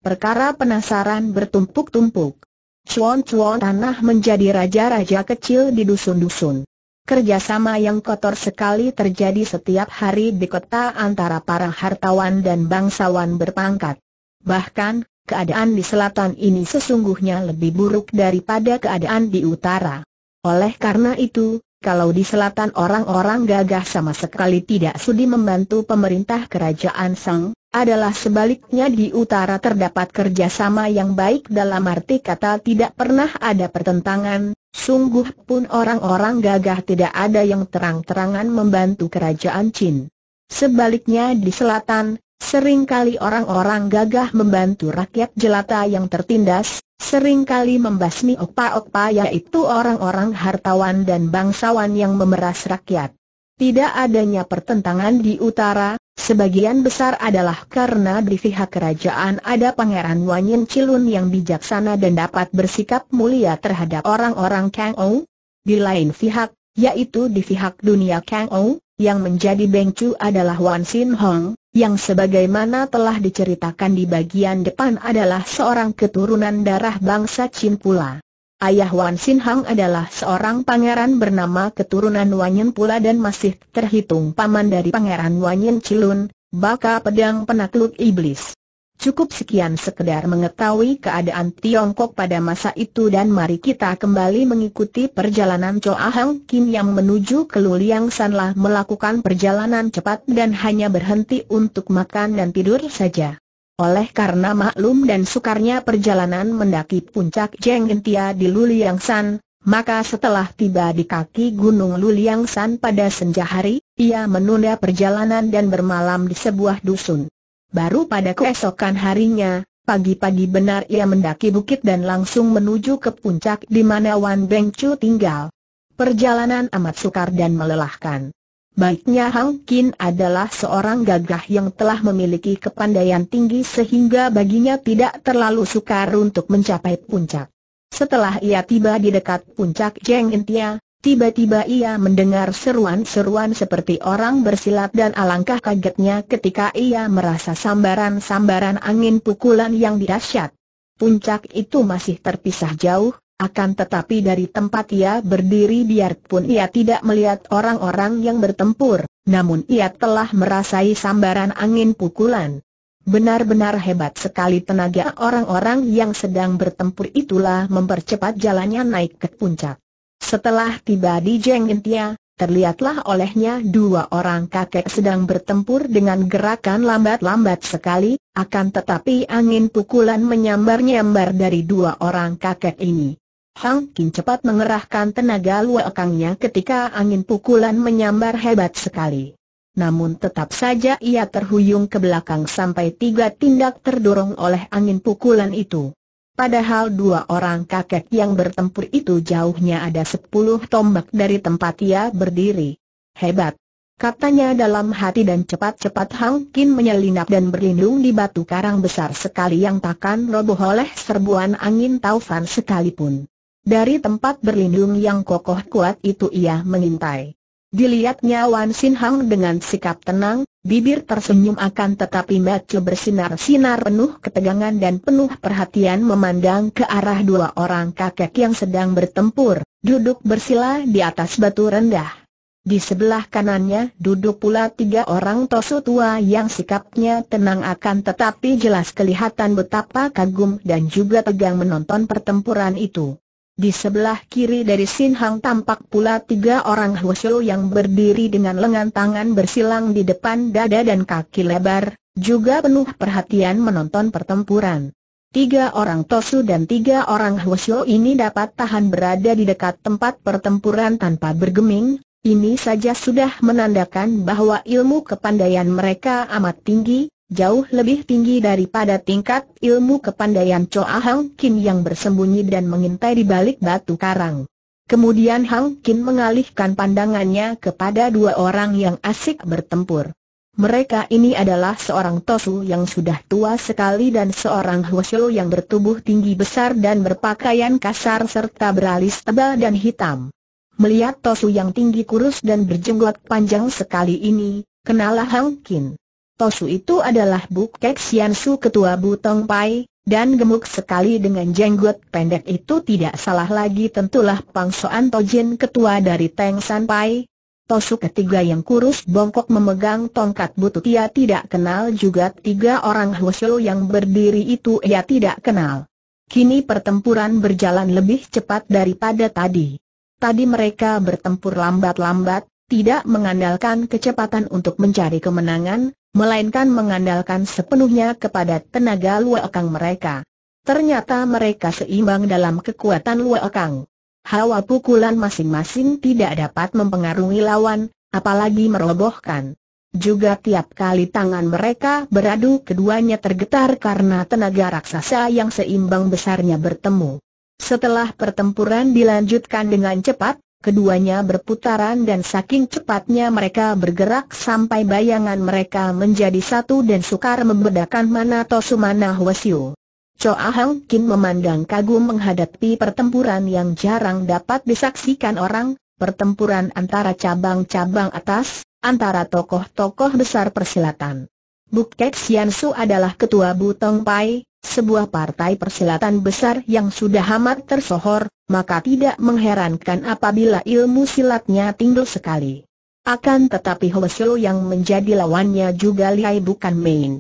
Perkara penasaran bertumpuk-tumpuk. Cuan-cuan tanah menjadi raja-raja kecil di dusun-dusun. Kerjasama yang kotor sekali terjadi setiap hari di kota antara para hartawan dan bangsawan berpangkat. Bahkan, keadaan di selatan ini sesungguhnya lebih buruk daripada keadaan di utara. Oleh karena itu, kalau di selatan orang-orang gagah sama sekali tidak sudi membantu pemerintah kerajaan Song, adalah sebaliknya di utara terdapat kerjasama yang baik dalam arti kata tidak pernah ada pertentangan, sungguh pun orang-orang gagah tidak ada yang terang-terangan membantu kerajaan Chin. Sebaliknya di selatan, seringkali orang-orang gagah membantu rakyat jelata yang tertindas, seringkali membasmi opa-opa yaitu orang-orang hartawan dan bangsawan yang memeras rakyat. Tidak adanya pertentangan di utara, sebagian besar adalah karena di pihak kerajaan ada Pangeran Wanyin Cilun yang bijaksana dan dapat bersikap mulia terhadap orang-orang Kang Ou. Di lain pihak, yaitu di pihak dunia Kang Ou, yang menjadi bengcu adalah Wan Sin Hang, yang sebagaimana telah diceritakan di bagian depan adalah seorang keturunan darah bangsa Chin pula. Ayah Wan Sin Hang adalah seorang pangeran bernama keturunan Wanyin pula dan masih terhitung paman dari Pangeran Wanyin Cilun, baka pedang penakluk iblis. Cukup sekian sekedar mengetahui keadaan Tiongkok pada masa itu dan mari kita kembali mengikuti perjalanan Cho Ahang Kin yang menuju ke Lu Liang San lah melakukan perjalanan cepat dan hanya berhenti untuk makan dan tidur saja. Oleh karena maklum dan sukarnya perjalanan mendaki puncak Jeng Intia di Lu Liang San, maka setelah tiba di kaki gunung Lu Liang San pada senja hari, ia menunda perjalanan dan bermalam di sebuah dusun. Baru pada keesokan harinya, pagi-pagi benar ia mendaki bukit dan langsung menuju ke puncak di mana Wan Bengcu tinggal. Perjalanan amat sukar dan melelahkan. Baiknya Hang Kin adalah seorang gagah yang telah memiliki kepandaian tinggi sehingga baginya tidak terlalu sukar untuk mencapai puncak. Setelah ia tiba di dekat puncak Jeng Intia, tiba-tiba ia mendengar seruan-seruan seperti orang bersilat dan alangkah kagetnya ketika ia merasa sambaran-sambaran angin pukulan yang dahsyat. Puncak itu masih terpisah jauh. Akan tetapi dari tempat ia berdiri biarpun ia tidak melihat orang-orang yang bertempur, namun ia telah merasai sambaran angin pukulan. Benar-benar hebat sekali tenaga orang-orang yang sedang bertempur itulah mempercepat jalannya naik ke puncak. Setelah tiba di Jeng Intia, terlihatlah olehnya dua orang kakek sedang bertempur dengan gerakan lambat-lambat sekali, akan tetapi angin pukulan menyambar-nyambar dari dua orang kakek ini. Hang Kin cepat mengerahkan tenaga luakangnya ketika angin pukulan menyambar hebat sekali. Namun tetap saja ia terhuyung ke belakang sampai tiga tindak terdorong oleh angin pukulan itu. Padahal dua orang kakek yang bertempur itu jauhnya ada 10 tombak dari tempat ia berdiri. Hebat, katanya dalam hati dan cepat-cepat Hang Kin menyelinap dan berlindung di batu karang besar sekali yang takkan roboh oleh serbuan angin taufan sekalipun. Dari tempat berlindung yang kokoh kuat itu ia mengintai. Dilihatnya Wan Sin Hang dengan sikap tenang, bibir tersenyum akan tetapi mata bersinar-sinar penuh ketegangan dan penuh perhatian memandang ke arah dua orang kakek yang sedang bertempur, duduk bersila di atas batu rendah. Di sebelah kanannya duduk pula 3 orang tosu tua yang sikapnya tenang akan tetapi jelas kelihatan betapa kagum dan juga tegang menonton pertempuran itu. Di sebelah kiri dari Sin Hang tampak pula 3 orang hwasyo yang berdiri dengan lengan tangan bersilang di depan dada dan kaki lebar, juga penuh perhatian menonton pertempuran. 3 orang tosu dan 3 orang hwasyo ini dapat tahan berada di dekat tempat pertempuran tanpa bergeming. Ini saja sudah menandakan bahwa ilmu kepandaian mereka amat tinggi, jauh lebih tinggi daripada tingkat ilmu kepandaian Choa Hang Kin yang bersembunyi dan mengintai di balik batu karang. Kemudian Hang Kin mengalihkan pandangannya kepada 2 orang yang asik bertempur. Mereka ini adalah seorang tosu yang sudah tua sekali dan seorang hwasyo yang bertubuh tinggi besar dan berpakaian kasar serta beralis tebal dan hitam. Melihat tosu yang tinggi kurus dan berjenggot panjang sekali ini, kenalah Hang Kin. Tosu itu adalah Bu Kek Siansu ketua Bu Tong Pai, dan gemuk sekali dengan jenggot pendek itu tidak salah lagi tentulah Pangsoan Tojin ketua dari Teng San Pai. Tosu ketiga yang kurus bongkok memegang tongkat butut ia tidak kenal juga 3 orang hwasyo yang berdiri itu ia tidak kenal. Kini pertempuran berjalan lebih cepat daripada tadi. Tadi mereka bertempur lambat-lambat, tidak mengandalkan kecepatan untuk mencari kemenangan, melainkan mengandalkan sepenuhnya kepada tenaga luakang mereka. Ternyata mereka seimbang dalam kekuatan luakang. Hawa pukulan masing-masing tidak dapat mempengaruhi lawan, apalagi merobohkan. Juga tiap kali tangan mereka beradu keduanya tergetar karena tenaga raksasa yang seimbang besarnya bertemu. Setelah pertempuran dilanjutkan dengan cepat, keduanya berputaran dan saking cepatnya mereka bergerak sampai bayangan mereka menjadi satu dan sukar membedakan mana Tosu mana Hwasyu. Choa Hong Kin memandang kagum menghadapi pertempuran yang jarang dapat disaksikan orang, pertempuran antara cabang-cabang atas, antara tokoh-tokoh besar persilatan. Bu Kek Siansu adalah ketua Bu Tong Pai, sebuah partai persilatan besar yang sudah amat tersohor, maka tidak mengherankan apabila ilmu silatnya tinggi sekali. Akan tetapi Hwasyu yang menjadi lawannya juga lihai bukan main.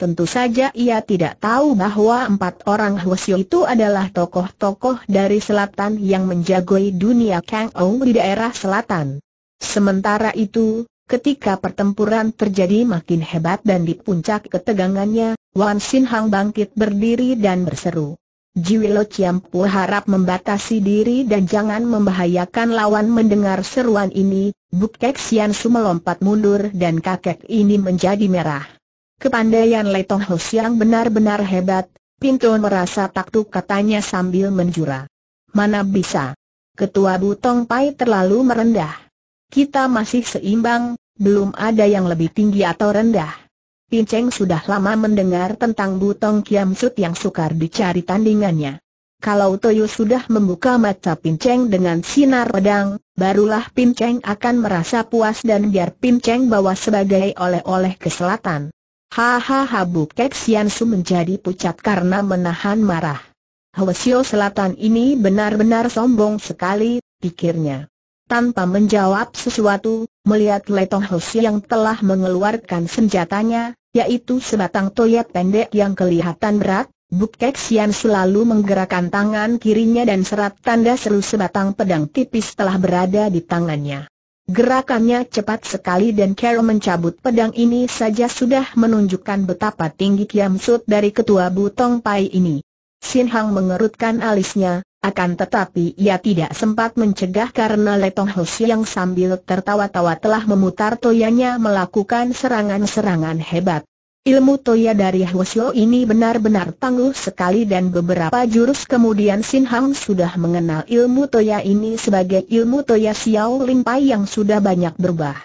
Tentu saja ia tidak tahu bahwa empat orang Hwasyu itu adalah tokoh-tokoh dari selatan yang menjagoi dunia Kang Ou di daerah selatan. Sementara itu, ketika pertempuran terjadi makin hebat dan di puncak ketegangannya, Wan Sin Hang bangkit berdiri dan berseru, "Jiwilo Ciampu harap membatasi diri dan jangan membahayakan lawan." Mendengar seruan ini, Bu Kek Siansu melompat mundur dan kakek ini menjadi merah. Kepandaian Leitong Hsiang benar-benar hebat, Pintun merasa takjub, katanya sambil menjura. "Mana bisa? Ketua Bu Tong Pai terlalu merendah. Kita masih seimbang, belum ada yang lebih tinggi atau rendah." Pinceng sudah lama mendengar tentang Bu Tong Kiam Sut yang sukar dicari tandingannya. Kalau Toyo sudah membuka mata Pinceng dengan sinar pedang, barulah Pinceng akan merasa puas dan biar Pinceng bawa sebagai oleh-oleh ke selatan. Hahaha, Bu Kek Siansu menjadi pucat karena menahan marah. "Hwasyo selatan ini benar-benar sombong sekali," pikirnya. Tanpa menjawab sesuatu, melihat Leitong Hsiang yang telah mengeluarkan senjatanya, yaitu sebatang toya pendek yang kelihatan berat, Bu Kek Sian selalu menggerakkan tangan kirinya dan serat tanda seru sebatang pedang tipis telah berada di tangannya. Gerakannya cepat sekali dan cara mencabut pedang ini saja sudah menunjukkan betapa tinggi Kiam Sut dari ketua Bu Tong Pai ini. Sin Hang mengerutkan alisnya. Akan tetapi ia tidak sempat mencegah karena Leitong Hsiang yang sambil tertawa-tawa telah memutar toyanya melakukan serangan-serangan hebat. Ilmu toya dari Hwasyu ini benar-benar tangguh sekali dan beberapa jurus kemudian Sin Hang sudah mengenal ilmu toya ini sebagai ilmu toya Xiao Ling Pai yang sudah banyak berubah.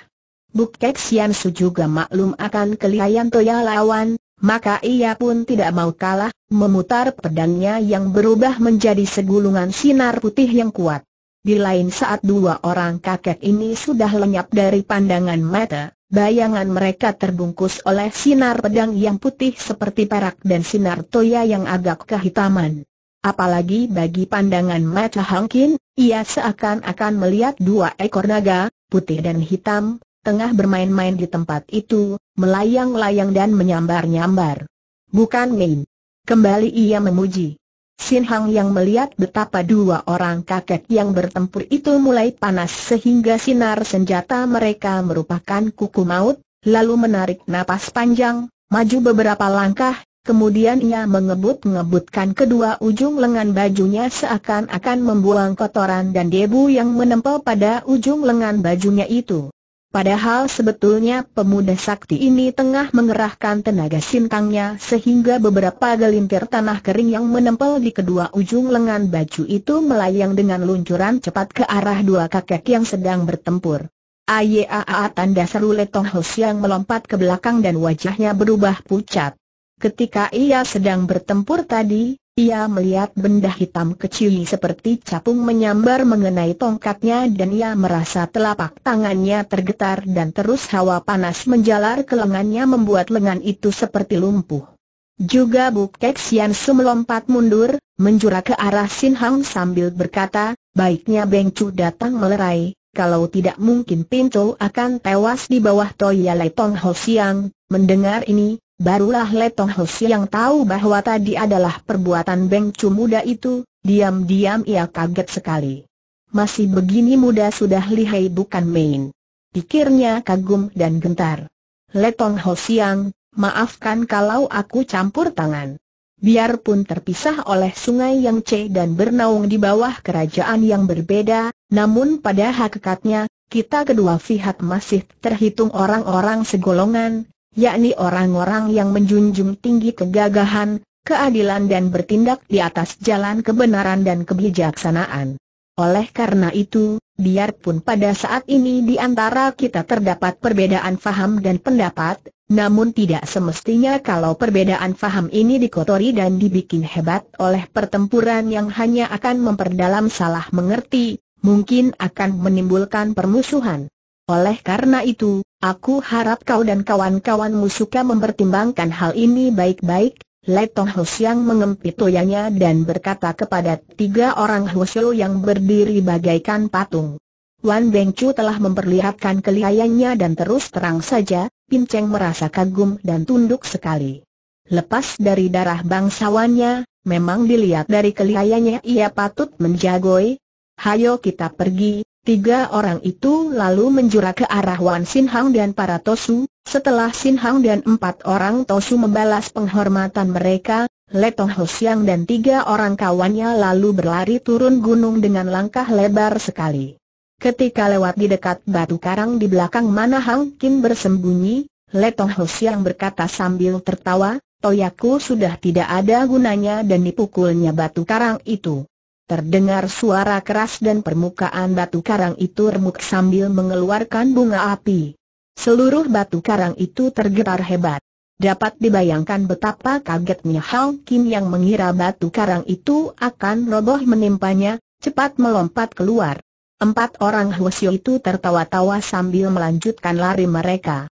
Bu Kek Siansu juga maklum akan kelihayan toya lawan, maka ia pun tidak mau kalah, memutar pedangnya yang berubah menjadi segulungan sinar putih yang kuat. Di lain saat dua orang kakek ini sudah lenyap dari pandangan mata, bayangan mereka terbungkus oleh sinar pedang yang putih seperti perak dan sinar toya yang agak kehitaman. Apalagi bagi pandangan mata Hang Kin, ia seakan-akan melihat dua ekor naga, putih dan hitam, tengah bermain-main di tempat itu, melayang-layang dan menyambar-nyambar. Bukan main. Kembali ia memuji. Sin Hang yang melihat betapa dua orang kakek yang bertempur itu mulai panas sehingga sinar senjata mereka merupakan kuku maut, lalu menarik napas panjang, maju beberapa langkah, kemudian ia mengebut-ngebutkan kedua ujung lengan bajunya seakan-akan membuang kotoran dan debu yang menempel pada ujung lengan bajunya itu. Padahal sebetulnya pemuda sakti ini tengah mengerahkan tenaga sintangnya sehingga beberapa gelintir tanah kering yang menempel di kedua ujung lengan baju itu melayang dengan luncuran cepat ke arah dua kakek yang sedang bertempur. "Ayeaa!" tanda seru Leitong Hsiang melompat ke belakang dan wajahnya berubah pucat. Ketika ia sedang bertempur tadi, ia melihat benda hitam kecil seperti capung menyambar mengenai tongkatnya dan ia merasa telapak tangannya tergetar dan terus hawa panas menjalar ke lengannya membuat lengan itu seperti lumpuh. Juga Bu Kek Siansu melompat mundur, menjura ke arah Sin Hang sambil berkata, "Baiknya Beng Cu datang melerai, kalau tidak mungkin Pintu akan tewas di bawah toya Leitong Hsiang." Mendengar ini, barulah Leitong Hsiang yang tahu bahwa tadi adalah perbuatan Beng Cu muda itu. Diam-diam ia kaget sekali. "Masih begini muda sudah lihai bukan main," pikirnya kagum dan gentar. "Leitong Hsiang, maafkan kalau aku campur tangan. Biarpun terpisah oleh sungai yang C dan bernaung di bawah kerajaan yang berbeda, namun pada hakikatnya, kita kedua pihak masih terhitung orang-orang segolongan, yakni orang-orang yang menjunjung tinggi kegagahan, keadilan dan bertindak di atas jalan kebenaran dan kebijaksanaan. Oleh karena itu, biarpun pada saat ini di antara kita terdapat perbedaan faham dan pendapat, namun tidak semestinya kalau perbedaan faham ini dikotori dan dibikin hebat oleh pertempuran yang hanya akan memperdalam salah mengerti, mungkin akan menimbulkan permusuhan. Oleh karena itu, aku harap kau dan kawan-kawanmu suka mempertimbangkan hal ini baik-baik. Leitong Hsiang mengempit toyanya dan berkata kepada tiga orang Husyo yang berdiri bagaikan patung. Wan Bengcu telah memperlihatkan kelihayannya dan terus terang saja, Pinceng merasa kagum dan tunduk sekali. Lepas dari darah bangsawannya, memang dilihat dari kelihayannya ia patut menjagoi. Hayo kita pergi. Tiga orang itu lalu menjura ke arah Wan Sin Hang dan para Tosu. Setelah Sin Hang dan empat orang Tosu membalas penghormatan mereka, Leitong Hsiang dan tiga orang kawannya lalu berlari turun gunung dengan langkah lebar sekali. Ketika lewat di dekat batu karang di belakang mana Hang Kin bersembunyi, Leitong Hsiang berkata sambil tertawa, "Toyaku sudah tidak ada gunanya," dan dipukulnya batu karang itu. Terdengar suara keras dan permukaan batu karang itu remuk sambil mengeluarkan bunga api. Seluruh batu karang itu tergetar hebat. Dapat dibayangkan betapa kagetnya Hang Kin yang mengira batu karang itu akan roboh menimpanya, cepat melompat keluar. Empat orang Hwasyo itu tertawa-tawa sambil melanjutkan lari mereka.